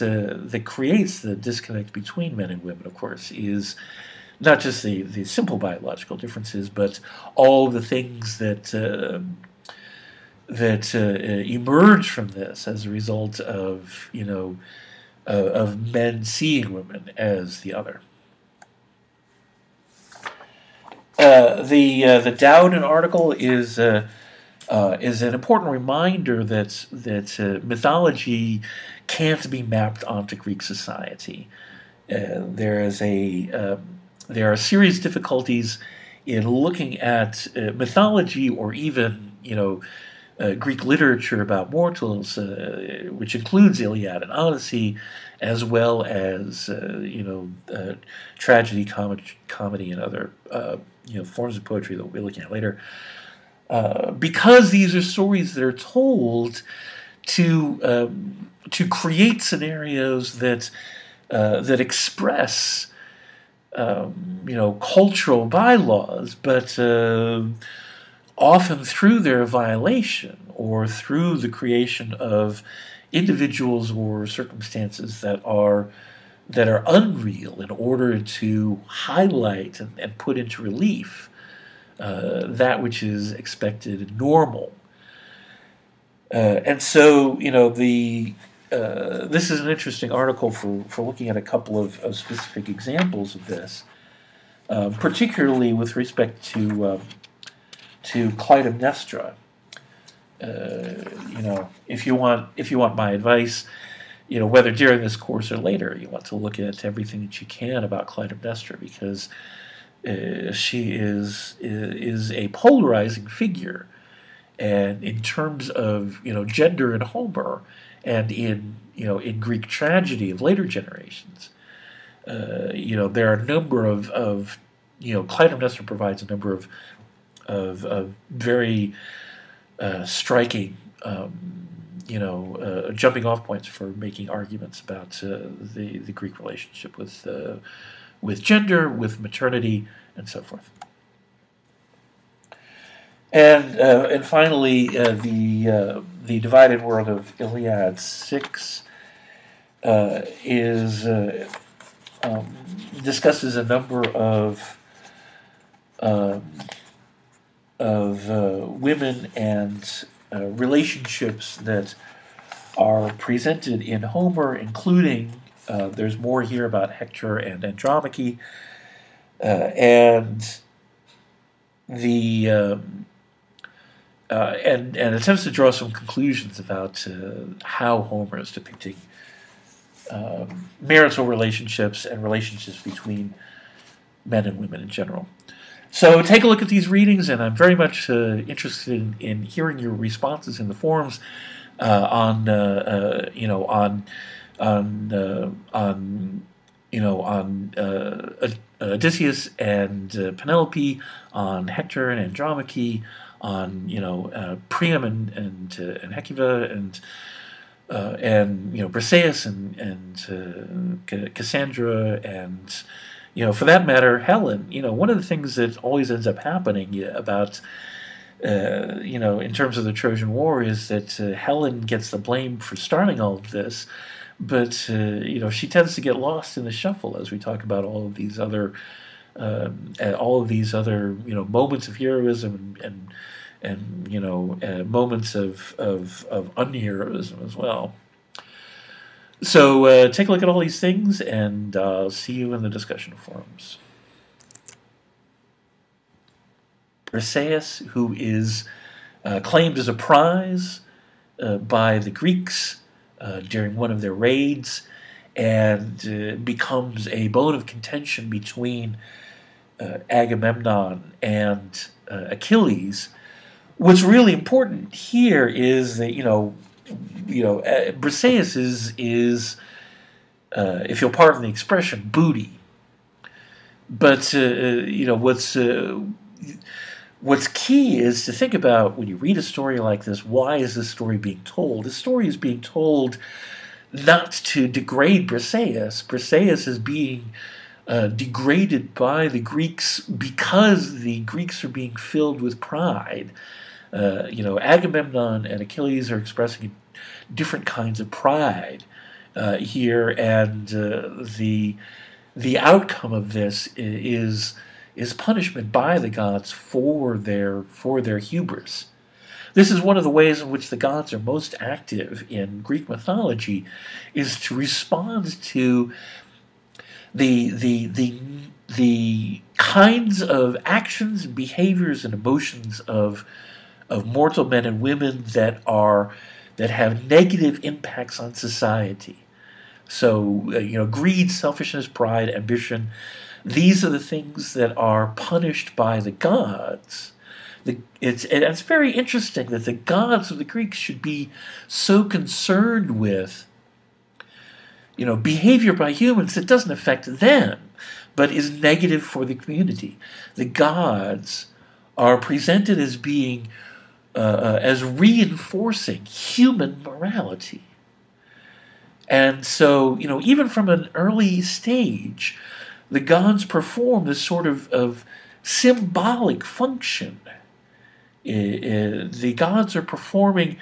that creates the disconnect between men and women. Of course, is not just the simple biological differences, but all the things that that emerge from this as a result of of men seeing women as the other. The Dowden article is an important reminder that mythology can't be mapped onto Greek society. There are serious difficulties in looking at mythology, or even Greek literature about mortals, which includes Iliad and Odyssey, as well as tragedy, comedy, and other forms of poetry that we'll be looking at later. Because these are stories that are told to create scenarios that express cultural bylaws, but often through their violation or through the creation of individuals or circumstances that are unreal, in order to highlight and put into relief that which is expected and normal. And so, this is an interesting article for looking at a couple of specific examples of this, particularly with respect to Clytemnestra. If you want my advice, whether during this course or later, you want to look at everything that you can about Clytemnestra, because she is a polarizing figure, and in terms of gender in Homer, and in in Greek tragedy of later generations, there are a number of Clytemnestra provides a number of very striking jumping off points for making arguments about the Greek relationship with gender, with maternity, and so forth. And finally, the divided world of Iliad 6 discusses a number of women and relationships that are presented in Homer, including. There's more here about Hector and Andromache, and attempts to draw some conclusions about how Homer is depicting marital relationships and relationships between men and women in general. So take a look at these readings, and I'm very much interested in hearing your responses in the forums on Odysseus and Penelope, on Hector and Andromache, on Priam and Hecuba, and Briseis and Cassandra, and for that matter Helen. One of the things that always ends up happening about in terms of the Trojan War is that Helen gets the blame for starting all of this. But, you know, she tends to get lost in the shuffle as we talk about all of these other, you know, moments of heroism and you know, moments of unheroism as well. So take a look at all these things, and I'll see you in the discussion forums. Briseis, who is claimed as a prize by the Greeks during one of their raids, and becomes a bone of contention between Agamemnon and Achilles. What's really important here is that Briseis is if you'll pardon the expression, booty. But you know, what's key is to think about, when you read a story like this, why is this story being told? This story is being told not to degrade Briseis. Briseis is being degraded by the Greeks because the Greeks are being filled with pride. You know, Agamemnon and Achilles are expressing different kinds of pride here, and the outcome of this is punishment by the gods for their hubris. This is one of the ways in which the gods are most active in Greek mythology, is to respond to the kinds of actions, behaviors, and emotions of mortal men and women that have negative impacts on society. So you know, greed, selfishness, pride, ambition, these are the things that are punished by the gods. It's very interesting that the gods of the Greeks should be so concerned with, you know, behavior by humans that doesn't affect them, but is negative for the community. The gods are presented as being as reinforcing human morality. And so, you know, even from an early stage, the gods perform this sort of symbolic function. The gods are performing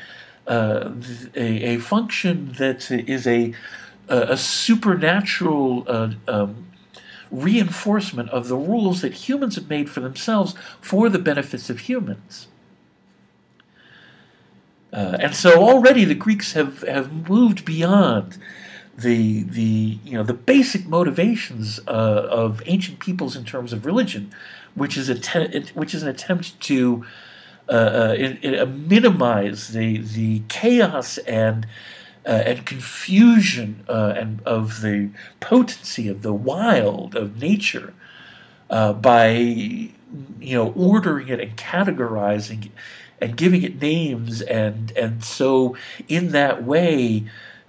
a function that is a supernatural reinforcement of the rules that humans have made for themselves for the benefits of humans. And so already the Greeks have moved beyond the basic motivations of ancient peoples in terms of religion, which is an attempt to minimize the chaos and confusion and of the potency of the wild of nature by ordering it and categorizing it and giving it names, and so in that way,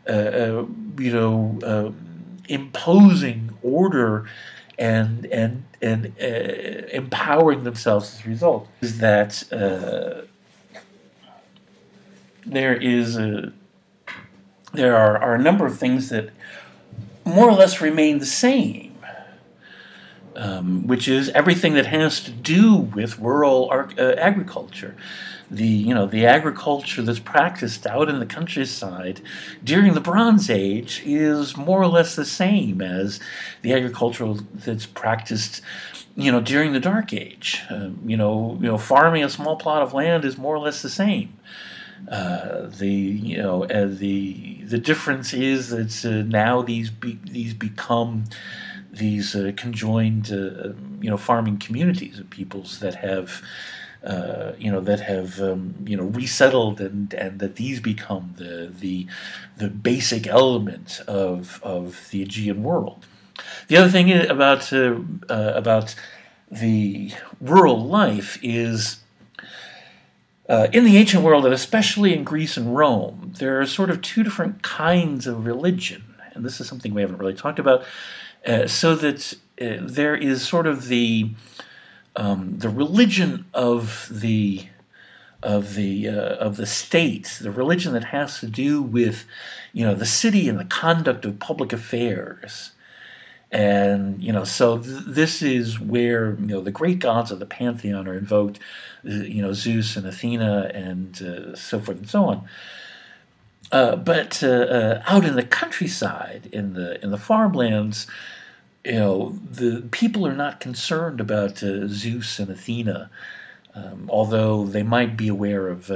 imposing order and empowering themselves as a result. Is that there are a number of things that more or less remain the same, which is everything that has to do with rural agriculture. The agriculture that's practiced out in the countryside during the Bronze Age is more or less the same as the agriculture that's practiced, during the Dark Age. Farming a small plot of land is more or less the same. The difference is that now these become conjoined farming communities of peoples that have. Resettled, and that these become the basic element of the Aegean world. The other thing about the rural life is in the ancient world, and especially in Greece and Rome, there are sort of two different kinds of religion, and this is something we haven't really talked about. So that there is sort of the religion of the state, the religion that has to do with, the city and the conduct of public affairs, and so this is where the great gods of the pantheon are invoked, Zeus and Athena and so forth and so on. But out in the countryside, in the farmlands, the people are not concerned about Zeus and Athena, although they might be aware of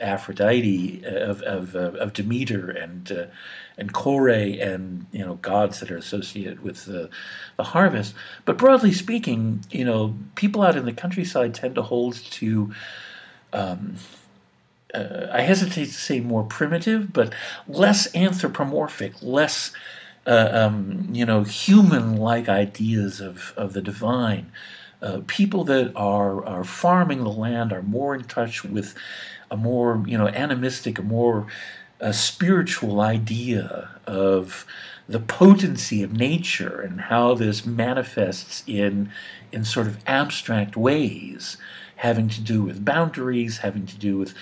Aphrodite, of Demeter and Kore, and gods that are associated with the harvest. But broadly speaking, people out in the countryside tend to hold to I hesitate to say more primitive, but less anthropomorphic, less human-like ideas of the divine. People that are farming the land are more in touch with a more animistic, a more spiritual idea of the potency of nature and how this manifests in sort of abstract ways, having to do with boundaries, having to do with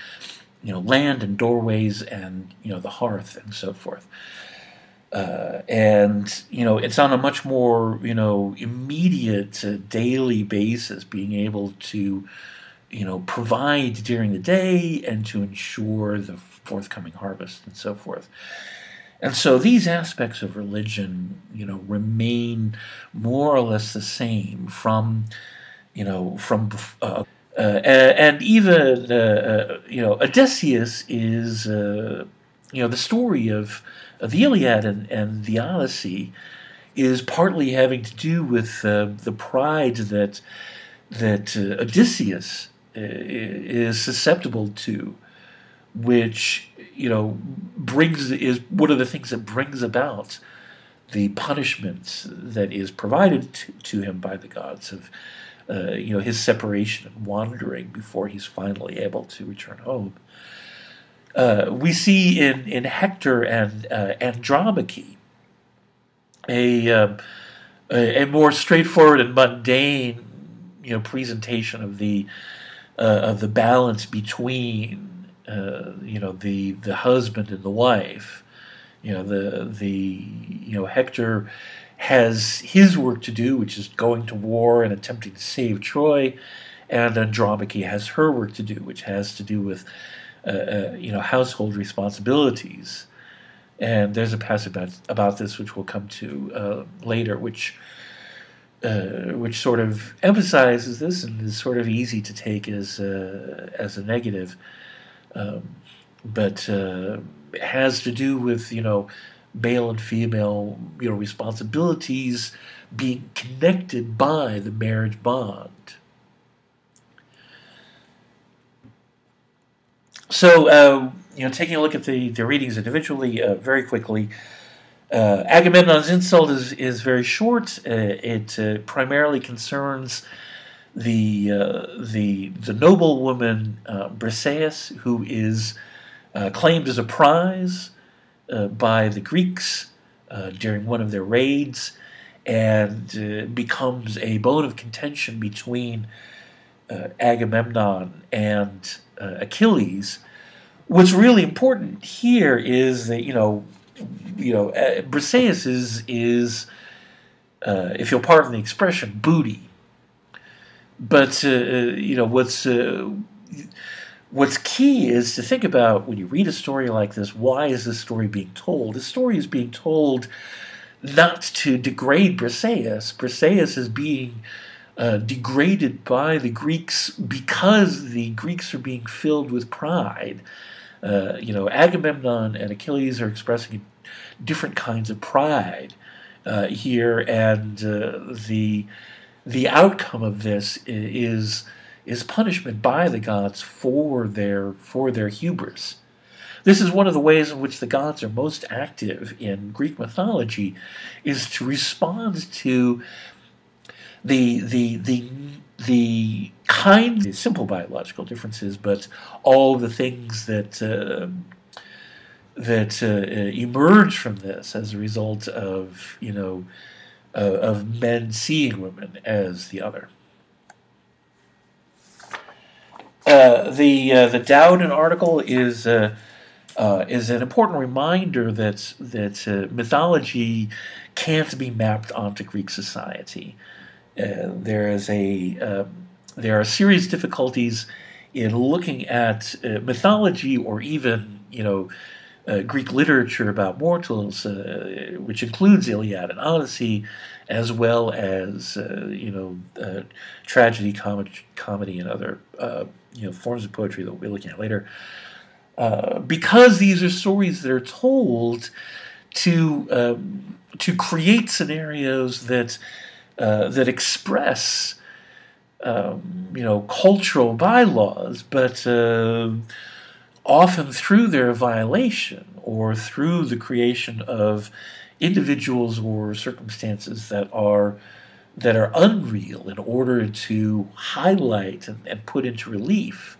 land and doorways and the hearth and so forth. And it's on a much more immediate, daily basis, being able to provide during the day and to ensure the forthcoming harvest and so forth. And so these aspects of religion remain more or less the same from Odysseus is the story of the Iliad and the Odyssey is partly having to do with the pride that Odysseus is susceptible to, which is one of the things that brings about the punishment that is provided to him by the gods of his separation and wandering before he's finally able to return home. We see in Hector and Andromache a more straightforward and mundane presentation of the balance between the husband and the wife. Hector has his work to do, which is going to war and attempting to save Troy, and Andromache has her work to do, which has to do with household responsibilities. And there's a passage about this which we'll come to later, which sort of emphasizes this and is sort of easy to take as a negative, but has to do with male and female responsibilities being connected by the marriage bond. So, taking a look at the readings individually, very quickly, Agamemnon's insult is very short. It primarily concerns the noble woman Briseis, who is claimed as a prize by the Greeks during one of their raids, and becomes a bone of contention between Agamemnon and Achilles. What's really important here is that Briseis is if you'll pardon the expression, booty. But what's key is to think about, when you read a story like this, why is this story being told? This story is being told not to degrade Briseis. Briseis is being degraded by the Greeks because the Greeks are being filled with pride. Agamemnon and Achilles are expressing different kinds of pride here, and the outcome of this is punishment by the gods for their hubris. This is one of the ways in which the gods are most active in Greek mythology, is to respond to the kind of simple biological differences, but all the things that emerge from this as a result of of men seeing women as the other. The Dowden article is an important reminder that mythology can't be mapped onto Greek society. There are serious difficulties in looking at mythology or even Greek literature about mortals, which includes Iliad and Odyssey, as well as tragedy, comedy, and other forms of poetry that we'll look at later, because these are stories that are told to create scenarios that that express cultural bylaws, but often through their violation or through the creation of individuals or circumstances that are unreal, in order to highlight and put into relief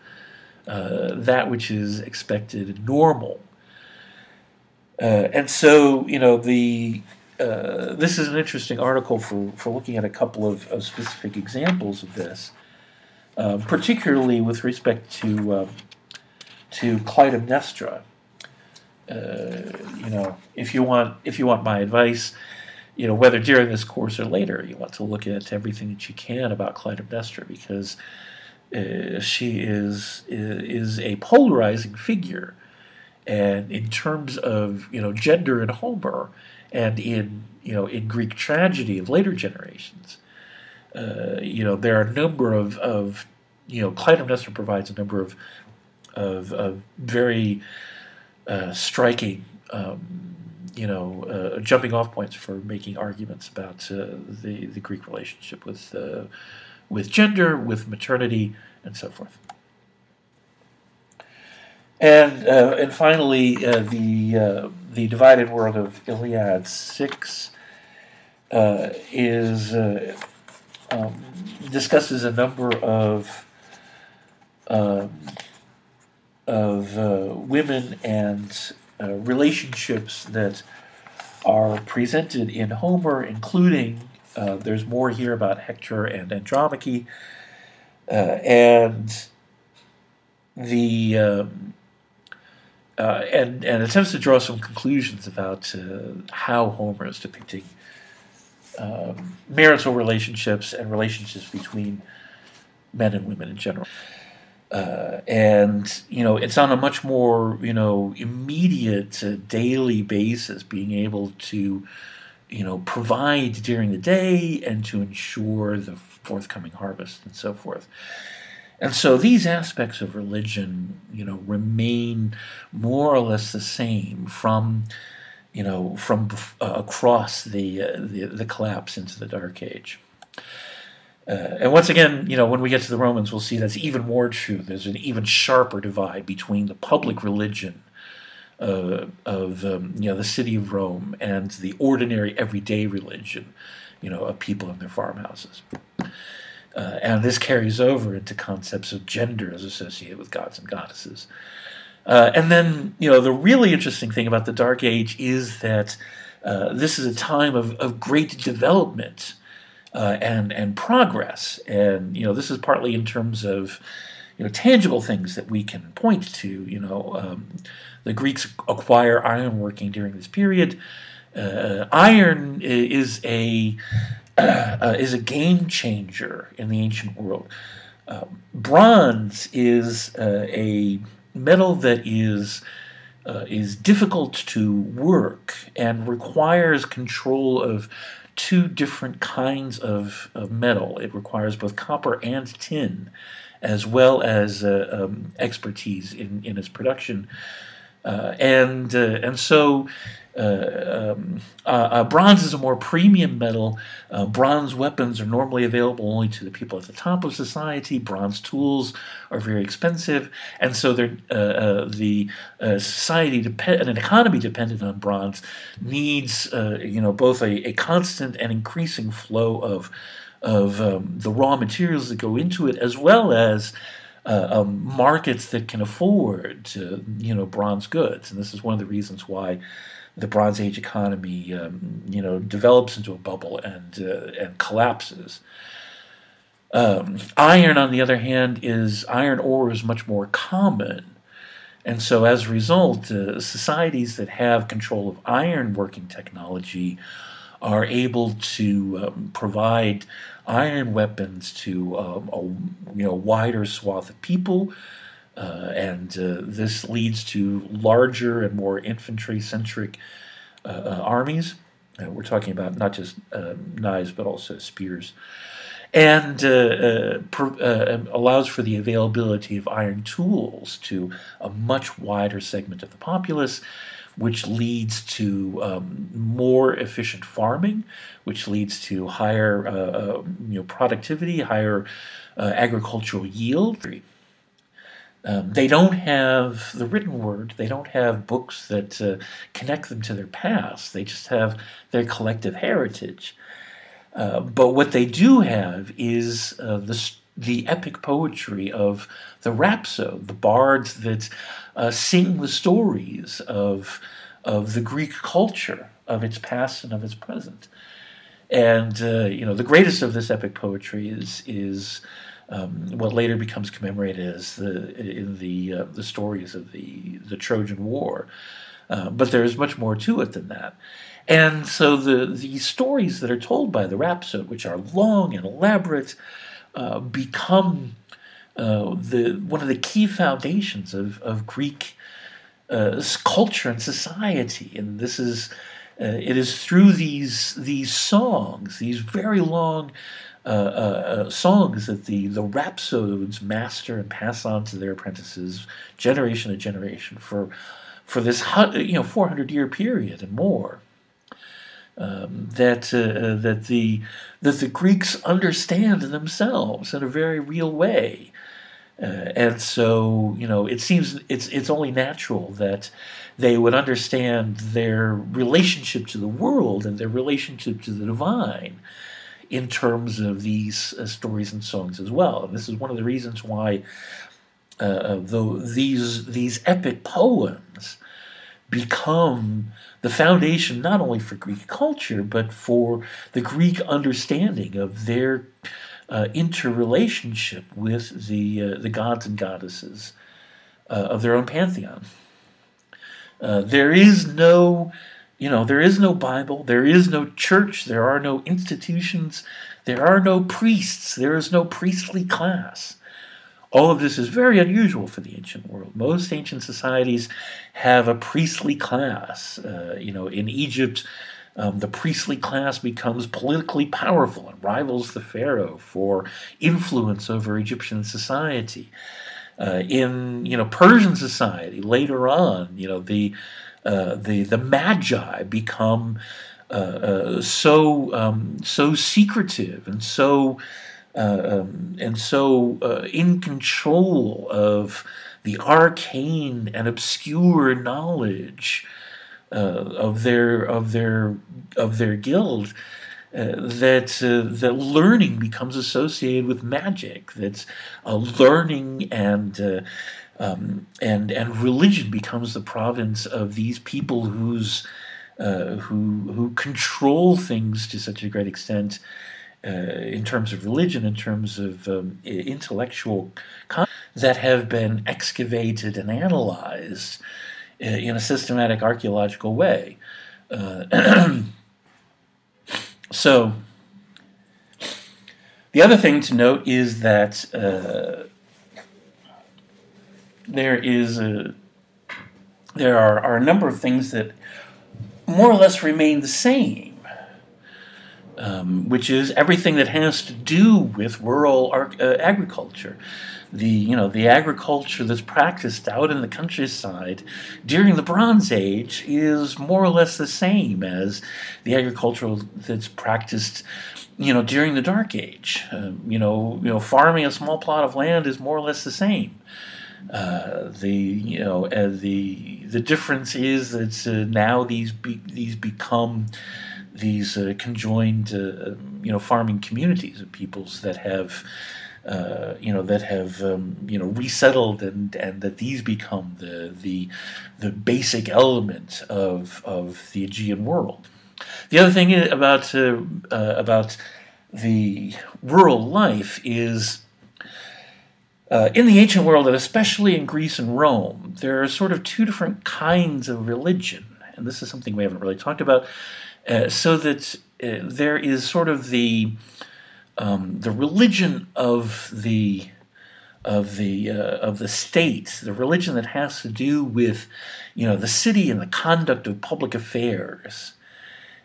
that which is expected and normal. And so, this is an interesting article for looking at a couple of specific examples of this, particularly with respect to Clytemnestra. If you want my advice, whether during this course or later, you want to look at everything that you can about Clytemnestra, because she is a polarizing figure, and in terms of gender in Homer, and in in Greek tragedy of later generations, there are a number of Clytemnestra provides a number of very striking, jumping off points for making arguments about the Greek relationship with gender, with maternity, and so forth. And finally, the divided world of Iliad 6 discusses a number of women and relationships that are presented in Homer, including there's more here about Hector and Andromache, and attempts to draw some conclusions about how Homer is depicting marital relationships and relationships between men and women in general. It's on a much more, immediate, daily basis, being able to, provide during the day and to ensure the forthcoming harvest and so forth. And so these aspects of religion, remain more or less the same from across the collapse into the Dark Age. And once again, when we get to the Romans, we'll see that's even more true. There's an even sharper divide between the public religion of the city of Rome and the ordinary, everyday religion, of people in their farmhouses. And this carries over into concepts of gender as associated with gods and goddesses. And then, the really interesting thing about the Dark Age is that this is a time of great development. And progress, and this is partly in terms of tangible things that we can point to. The Greeks acquire ironworking during this period. Iron is a game changer in the ancient world. Bronze is a metal that is difficult to work and requires control of two different kinds of metal. It requires both copper and tin, as well as expertise in its production. And so bronze is a more premium metal. Bronze weapons are normally available only to the people at the top of society. Bronze tools are very expensive, and so the society and an economy dependent on bronze needs both a constant and increasing flow of the raw materials that go into it, as well as markets that can afford bronze goods. And this is one of the reasons why the Bronze Age economy develops into a bubble and collapses. Iron, on the other hand, iron ore is much more common, and so as a result, societies that have control of iron working technology are able to provide iron weapons to a wider swath of people, And this leads to larger and more infantry-centric armies. We're talking about not just knives, but also spears. And allows for the availability of iron tools to a much wider segment of the populace, which leads to more efficient farming, which leads to higher productivity, higher agricultural yield. They don't have the written word. They don't have books that connect them to their past. They just have their collective heritage. But what they do have is the epic poetry of the rhapsode, the bards that sing the stories of the Greek culture, of its past and of its present. And the greatest of this epic poetry is what later becomes commemorated as the stories of the Trojan War. But there is much more to it than that. And so the stories that are told by the rhapsode, which are long and elaborate, become one of the key foundations of Greek culture and society. And this is it is through these songs, these very long songs that the rhapsodes master and pass on to their apprentices, generation to generation, for this 400-year period and more. That the Greeks understand themselves in a very real way, and so it seems it's only natural that they would understand their relationship to the world and their relationship to the divine in terms of these stories and songs as well. And this is one of the reasons why these epic poems become the foundation not only for Greek culture, but for the Greek understanding of their interrelationship with the gods and goddesses of their own pantheon. There is no Bible, there is no church, there are no institutions, there are no priests, there is no priestly class. All of this is very unusual for the ancient world. Most ancient societies have a priestly class. In Egypt, the priestly class becomes politically powerful and rivals the pharaoh for influence over Egyptian society. In Persian society, later on, the magi become so secretive and so. In control of the arcane and obscure knowledge of their guild, that learning becomes associated with magic. That learning and religion becomes the province of these people who control things to such a great extent. In terms of religion, in terms of intellectual content that have been excavated and analyzed in a systematic archaeological way. So, the other thing to note is that there are a number of things that more or less remain the same. Which is everything that has to do with rural agriculture, the agriculture that's practiced out in the countryside during the Bronze Age is more or less the same as the agriculture that's practiced, during the Dark Age. Farming a small plot of land is more or less the same. The difference is that now these become conjoined, farming communities of peoples that have, resettled, and that these become the basic element of the Aegean world. The other thing about the rural life is. In the ancient world, and especially in Greece and Rome, there are sort of two different kinds of religion, and this is something we haven't really talked about. So that there is sort of the religion of the of the state, the religion that has to do with, the city and the conduct of public affairs.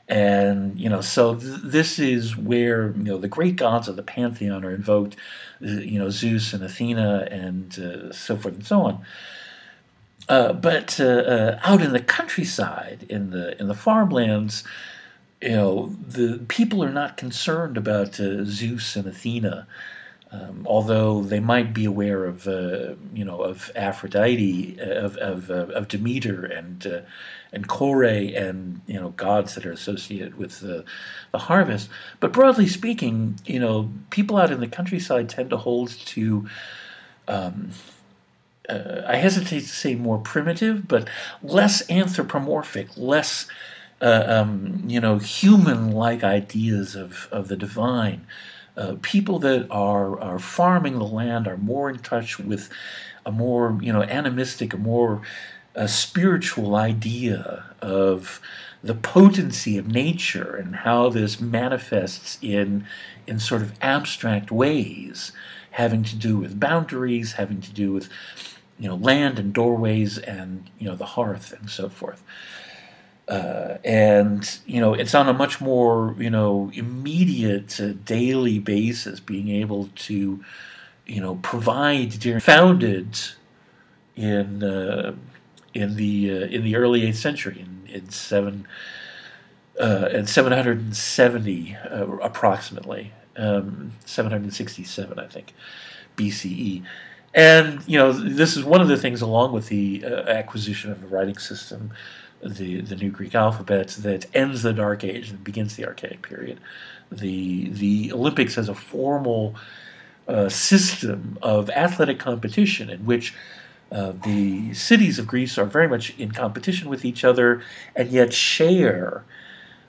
And, so this is where, the great gods of the pantheon are invoked, Zeus and Athena and so forth and so on. But out in the countryside, in the farmlands, the people are not concerned about Zeus and Athena, although they might be aware of of Aphrodite, of Demeter and Kore, and gods that are associated with the harvest. But broadly speaking, people out in the countryside tend to hold to I hesitate to say more primitive, but less anthropomorphic, less human-like ideas of the divine. People that are farming the land are more in touch with a more animistic, a more spiritual idea of the potency of nature and how this manifests in sort of abstract ways, having to do with boundaries, having to do with land and doorways and the hearth and so forth. And it's on a much more immediate, daily basis, being able to provide. Founded in the early 8th century, in 770 approximately, 767 I think, BCE. And this is one of the things, along with the acquisition of the writing system, the new Greek alphabet, that ends the Dark Age and begins the Archaic period. The Olympics has a formal system of athletic competition in which the cities of Greece are very much in competition with each other, and yet share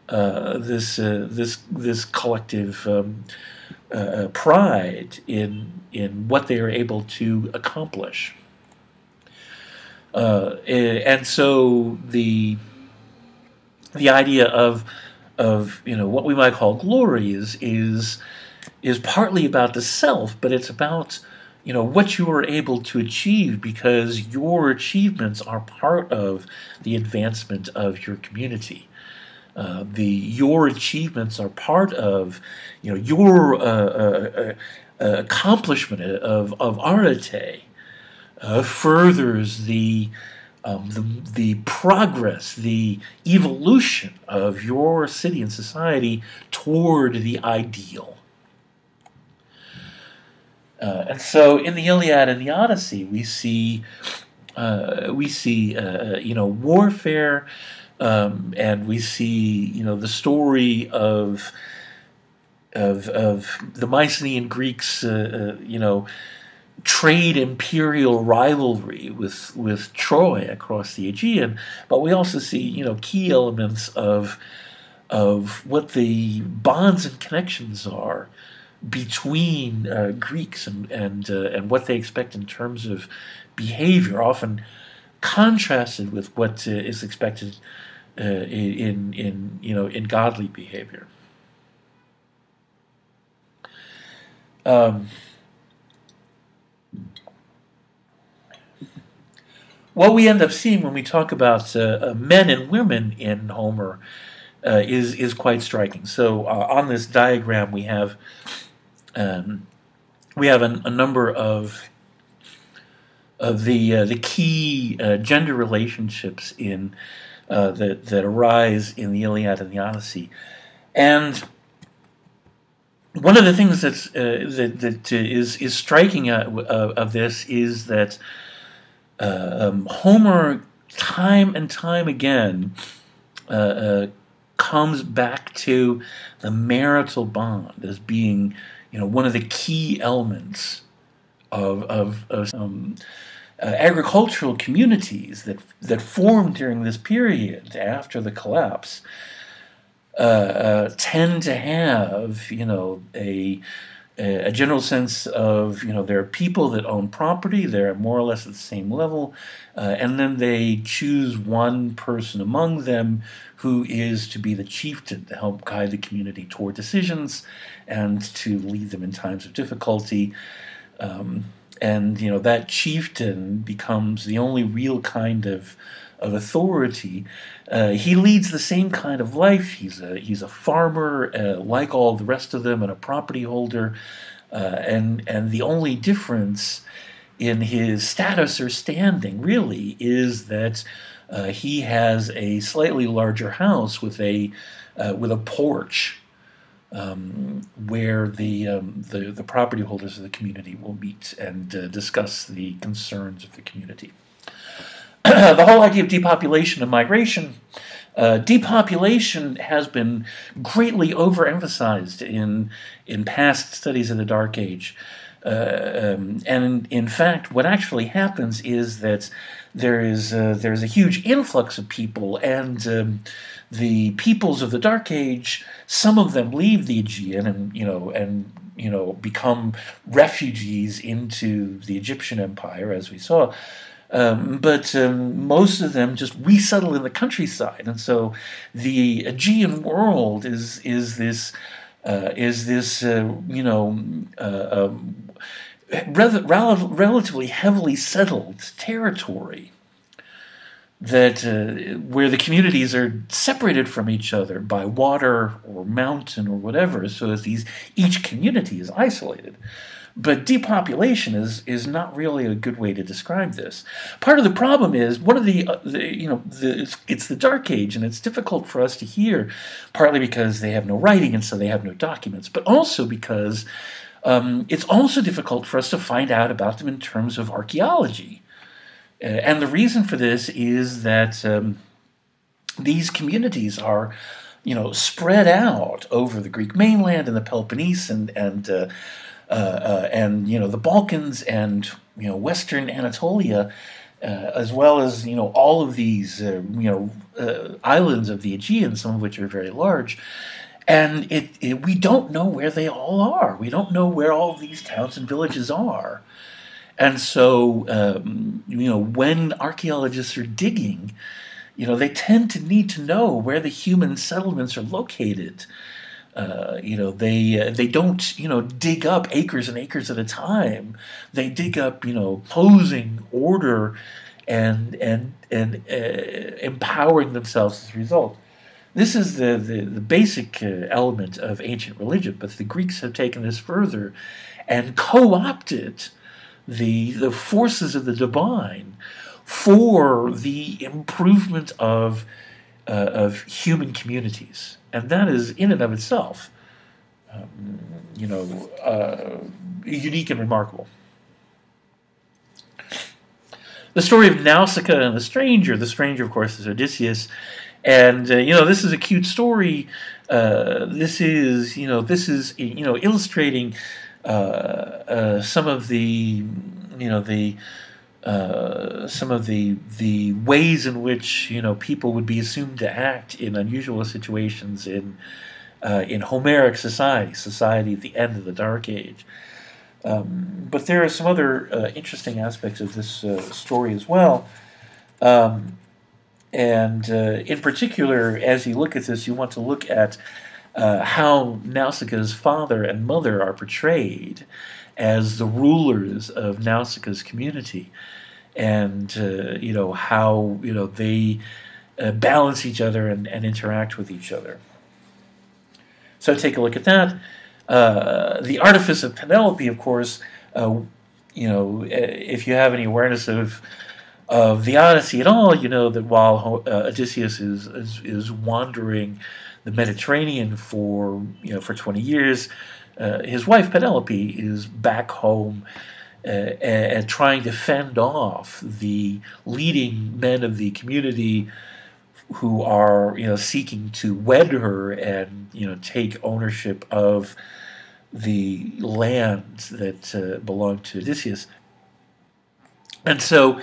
this collective pride in what they are able to accomplish. And so the idea of what we might call glory is partly about the self, but it's about what you are able to achieve, because your achievements are part of the advancement of your community. Your achievements are part of your accomplishment of arete. Furthers the progress, the evolution of your city and society toward the ideal. And so, in the Iliad and the Odyssey, we see warfare, and we see the story of the Mycenaean Greeks, trade imperial rivalry with Troy across the Aegean, but we also see key elements of what the bonds and connections are between Greeks and what they expect in terms of behavior, often contrasted with what is expected in godly behavior. What we end up seeing when we talk about men and women in Homer is quite striking. So on this diagram we have a number of the key gender relationships in that arise in the Iliad and the Odyssey, and one of the things that's that is striking of this is that Homer, time and time again, comes back to the marital bond as being, one of the key elements of agricultural communities that formed during this period after the collapse. Tend to have, a general sense of, there are people that own property, they're more or less at the same level, and then they choose one person among them who is to be the chieftain, to help guide the community toward decisions and to lead them in times of difficulty. And, you know, that chieftain becomes the only real kind of authority. He leads the same kind of life. He's a farmer, like all the rest of them, and a property holder. And the only difference in his status or standing, really, is that he has a slightly larger house with a porch, where the property holders of the community will meet and discuss the concerns of the community. The whole idea of depopulation and migration. Depopulation has been greatly overemphasized in past studies of the Dark Age. And in fact, what actually happens is that there is a huge influx of people, and the peoples of the Dark Age, some of them leave the Aegean and become refugees into the Egyptian Empire, as we saw. But most of them just resettle in the countryside, and so the Aegean world is this relatively heavily settled territory that where the communities are separated from each other by water or mountain or whatever, so that each community is isolated. But depopulation is not really a good way to describe this. Part of the problem is one of it's the Dark Age, and it's difficult for us to hear, partly because they have no writing and so they have no documents, but also because it's also difficult for us to find out about them in terms of archaeology. And the reason for this is that these communities are, spread out over the Greek mainland and the Peloponnese and the Balkans and Western Anatolia, as well as all of these islands of the Aegean, some of which are very large, and we don't know where they all are. We don't know where all of these towns and villages are, and so when archaeologists are digging, they tend to need to know where the human settlements are located. They don't dig up acres and acres at a time. They dig up posing order and empowering themselves as a result. This is the basic element of ancient religion, but the Greeks have taken this further and co-opted the forces of the divine for the improvement of human communities. And that is, in and of itself, unique and remarkable. The story of Nausicaa and the Stranger. The Stranger, of course, is Odysseus. And, this is a cute story. This is illustrating some of the ways in which people would be assumed to act in unusual situations in Homeric society at the end of the Dark Age. But there are some other interesting aspects of this story as well. And in particular, as you look at this, you want to look at how Nausicaa's father and mother are portrayed as the rulers of Nausicaa's community, and how they balance each other and interact with each other. So take a look at that. The artifice of Penelope, of course, if you have any awareness of the Odyssey at all, you know that while Odysseus is wandering the Mediterranean for 20 years. His wife Penelope is back home and trying to fend off the leading men of the community who are seeking to wed her and take ownership of the land that belonged to Odysseus. And so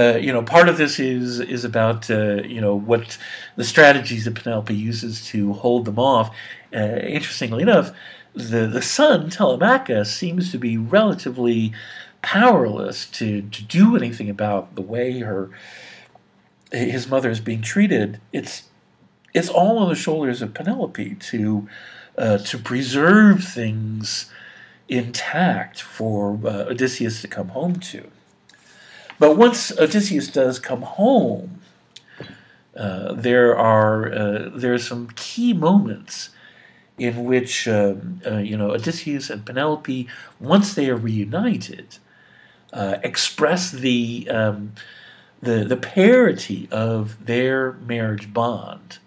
part of this is about what the strategies that Penelope uses to hold them off. Interestingly enough, the son, Telemachus, seems to be relatively powerless to do anything about the way his mother is being treated. It's all on the shoulders of Penelope to preserve things intact for Odysseus to come home to. But once Odysseus does come home, there are some key moments in which Odysseus and Penelope, once they are reunited, express the parity of their marriage bond.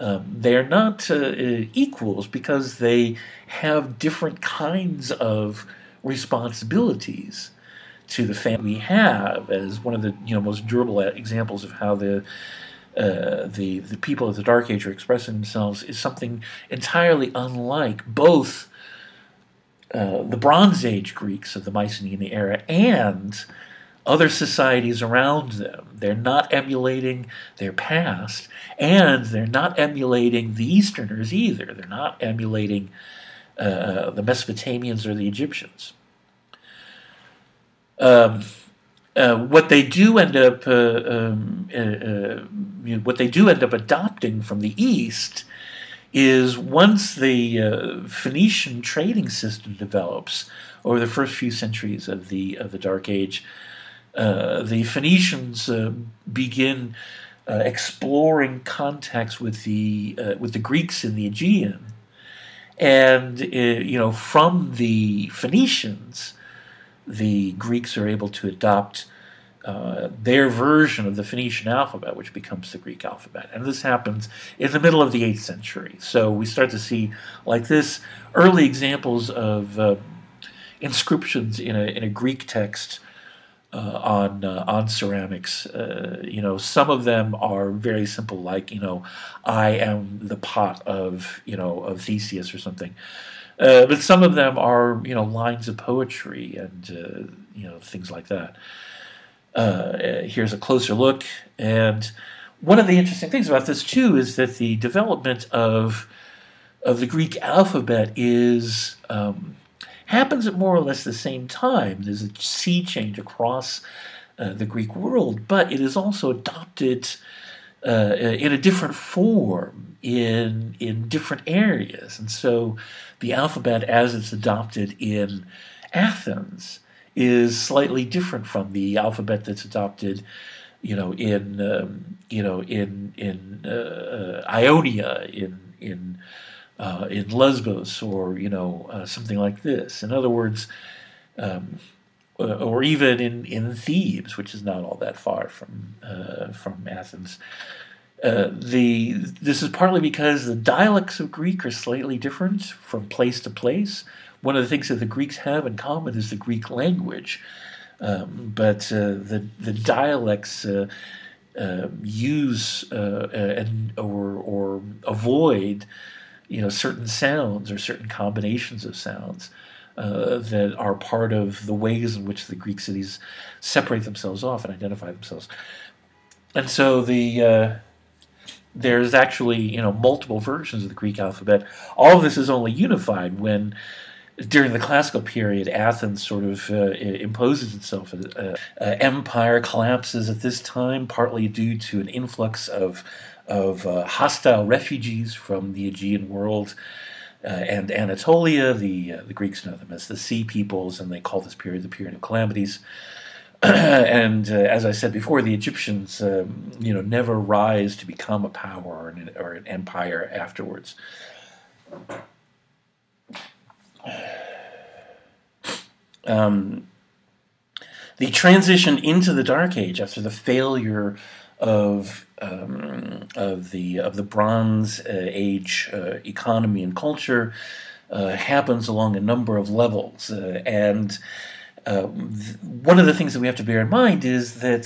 They are not equals because they have different kinds of responsibilities to the family. We have as one of the most durable examples of how the people of the Dark Age are expressing themselves is something entirely unlike both the Bronze Age Greeks of the Mycenaean era and other societies around them. They're not emulating their past, and they're not emulating the Easterners either. They're not emulating the Mesopotamians or the Egyptians. What they do end up, adopting from the East is once the Phoenician trading system develops over the first few centuries of the Dark Age, the Phoenicians begin exploring contacts with the Greeks in the Aegean, and from the Phoenicians, the Greeks are able to adopt their version of the Phoenician alphabet, which becomes the Greek alphabet. And this happens in the middle of the 8th century. So we start to see, like this, early examples of inscriptions in a Greek text on ceramics. Some of them are very simple, like, I am the pot of, of Theseus or something. But some of them are, lines of poetry and, things like that. Here's a closer look. And one of the interesting things about this, too, is that the development of the Greek alphabet is happens at more or less the same time. There's a sea change across the Greek world, but it is also adopted in a different form in different areas. And so the alphabet as it's adopted in Athens is slightly different from the alphabet that's adopted in Ionia, in Lesbos, or something like this. In other words, or even in Thebes, which is not all that far from Athens. This is partly because the dialects of Greek are slightly different from place to place. One of the things that the Greeks have in common is the Greek language, but the dialects use or avoid certain sounds or certain combinations of sounds that are part of the ways in which the Greek cities separate themselves off and identify themselves. And so there's actually multiple versions of the Greek alphabet. All of this is only unified when, during the classical period, Athens sort of imposes itself. Empire collapses at this time, partly due to an influx of hostile refugees from the Aegean world. And Anatolia, the Greeks know them as the Sea Peoples, and they call this period the period of calamities. And as I said before, the Egyptians, never rise to become a power or an empire afterwards. The transition into the Dark Age after the failure of the Bronze Age economy and culture happens along a number of levels, one of the things that we have to bear in mind is that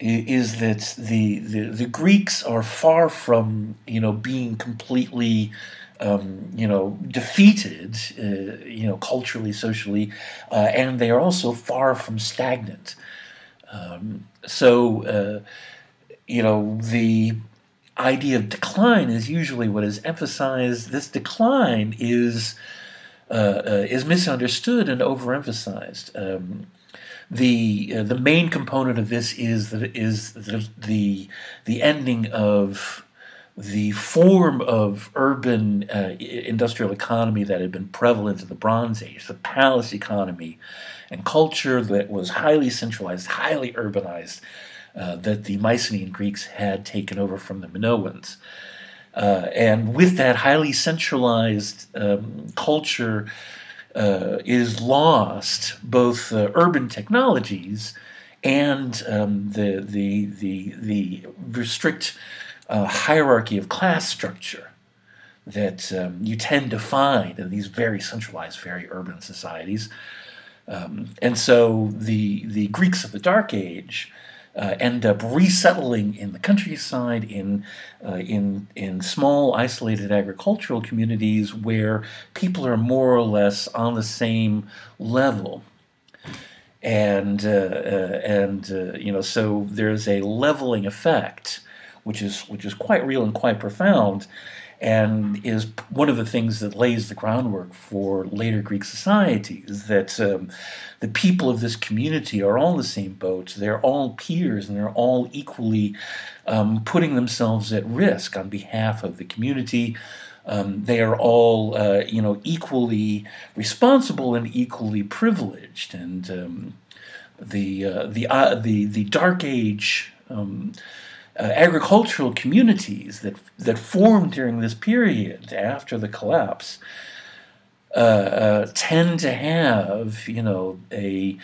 the Greeks are far from being completely defeated culturally, socially, and they are also far from stagnant. The idea of decline is usually what is emphasized. This decline is misunderstood and overemphasized. The main component of this is the ending of the form of urban industrial economy that had been prevalent in the Bronze Age, the palace economy and culture that was highly centralized, highly urbanized, that the Mycenaean Greeks had taken over from the Minoans. And with that highly centralized culture is lost both urban technologies and the strict hierarchy of class structure that you tend to find in these very centralized, very urban societies. And so the Greeks of the Dark Age end up resettling in the countryside, in small, isolated agricultural communities where people are more or less on the same level, and you know, so there's a leveling effect, which is quite real and quite profound, and is one of the things that lays the groundwork for later Greek societies, that the people of this community are all in the same boat. They're all peers, and they're all equally putting themselves at risk on behalf of the community. They are all you know, equally responsible and equally privileged. And the Dark Age agricultural communities that formed during this period after the collapse tend to have, you know, a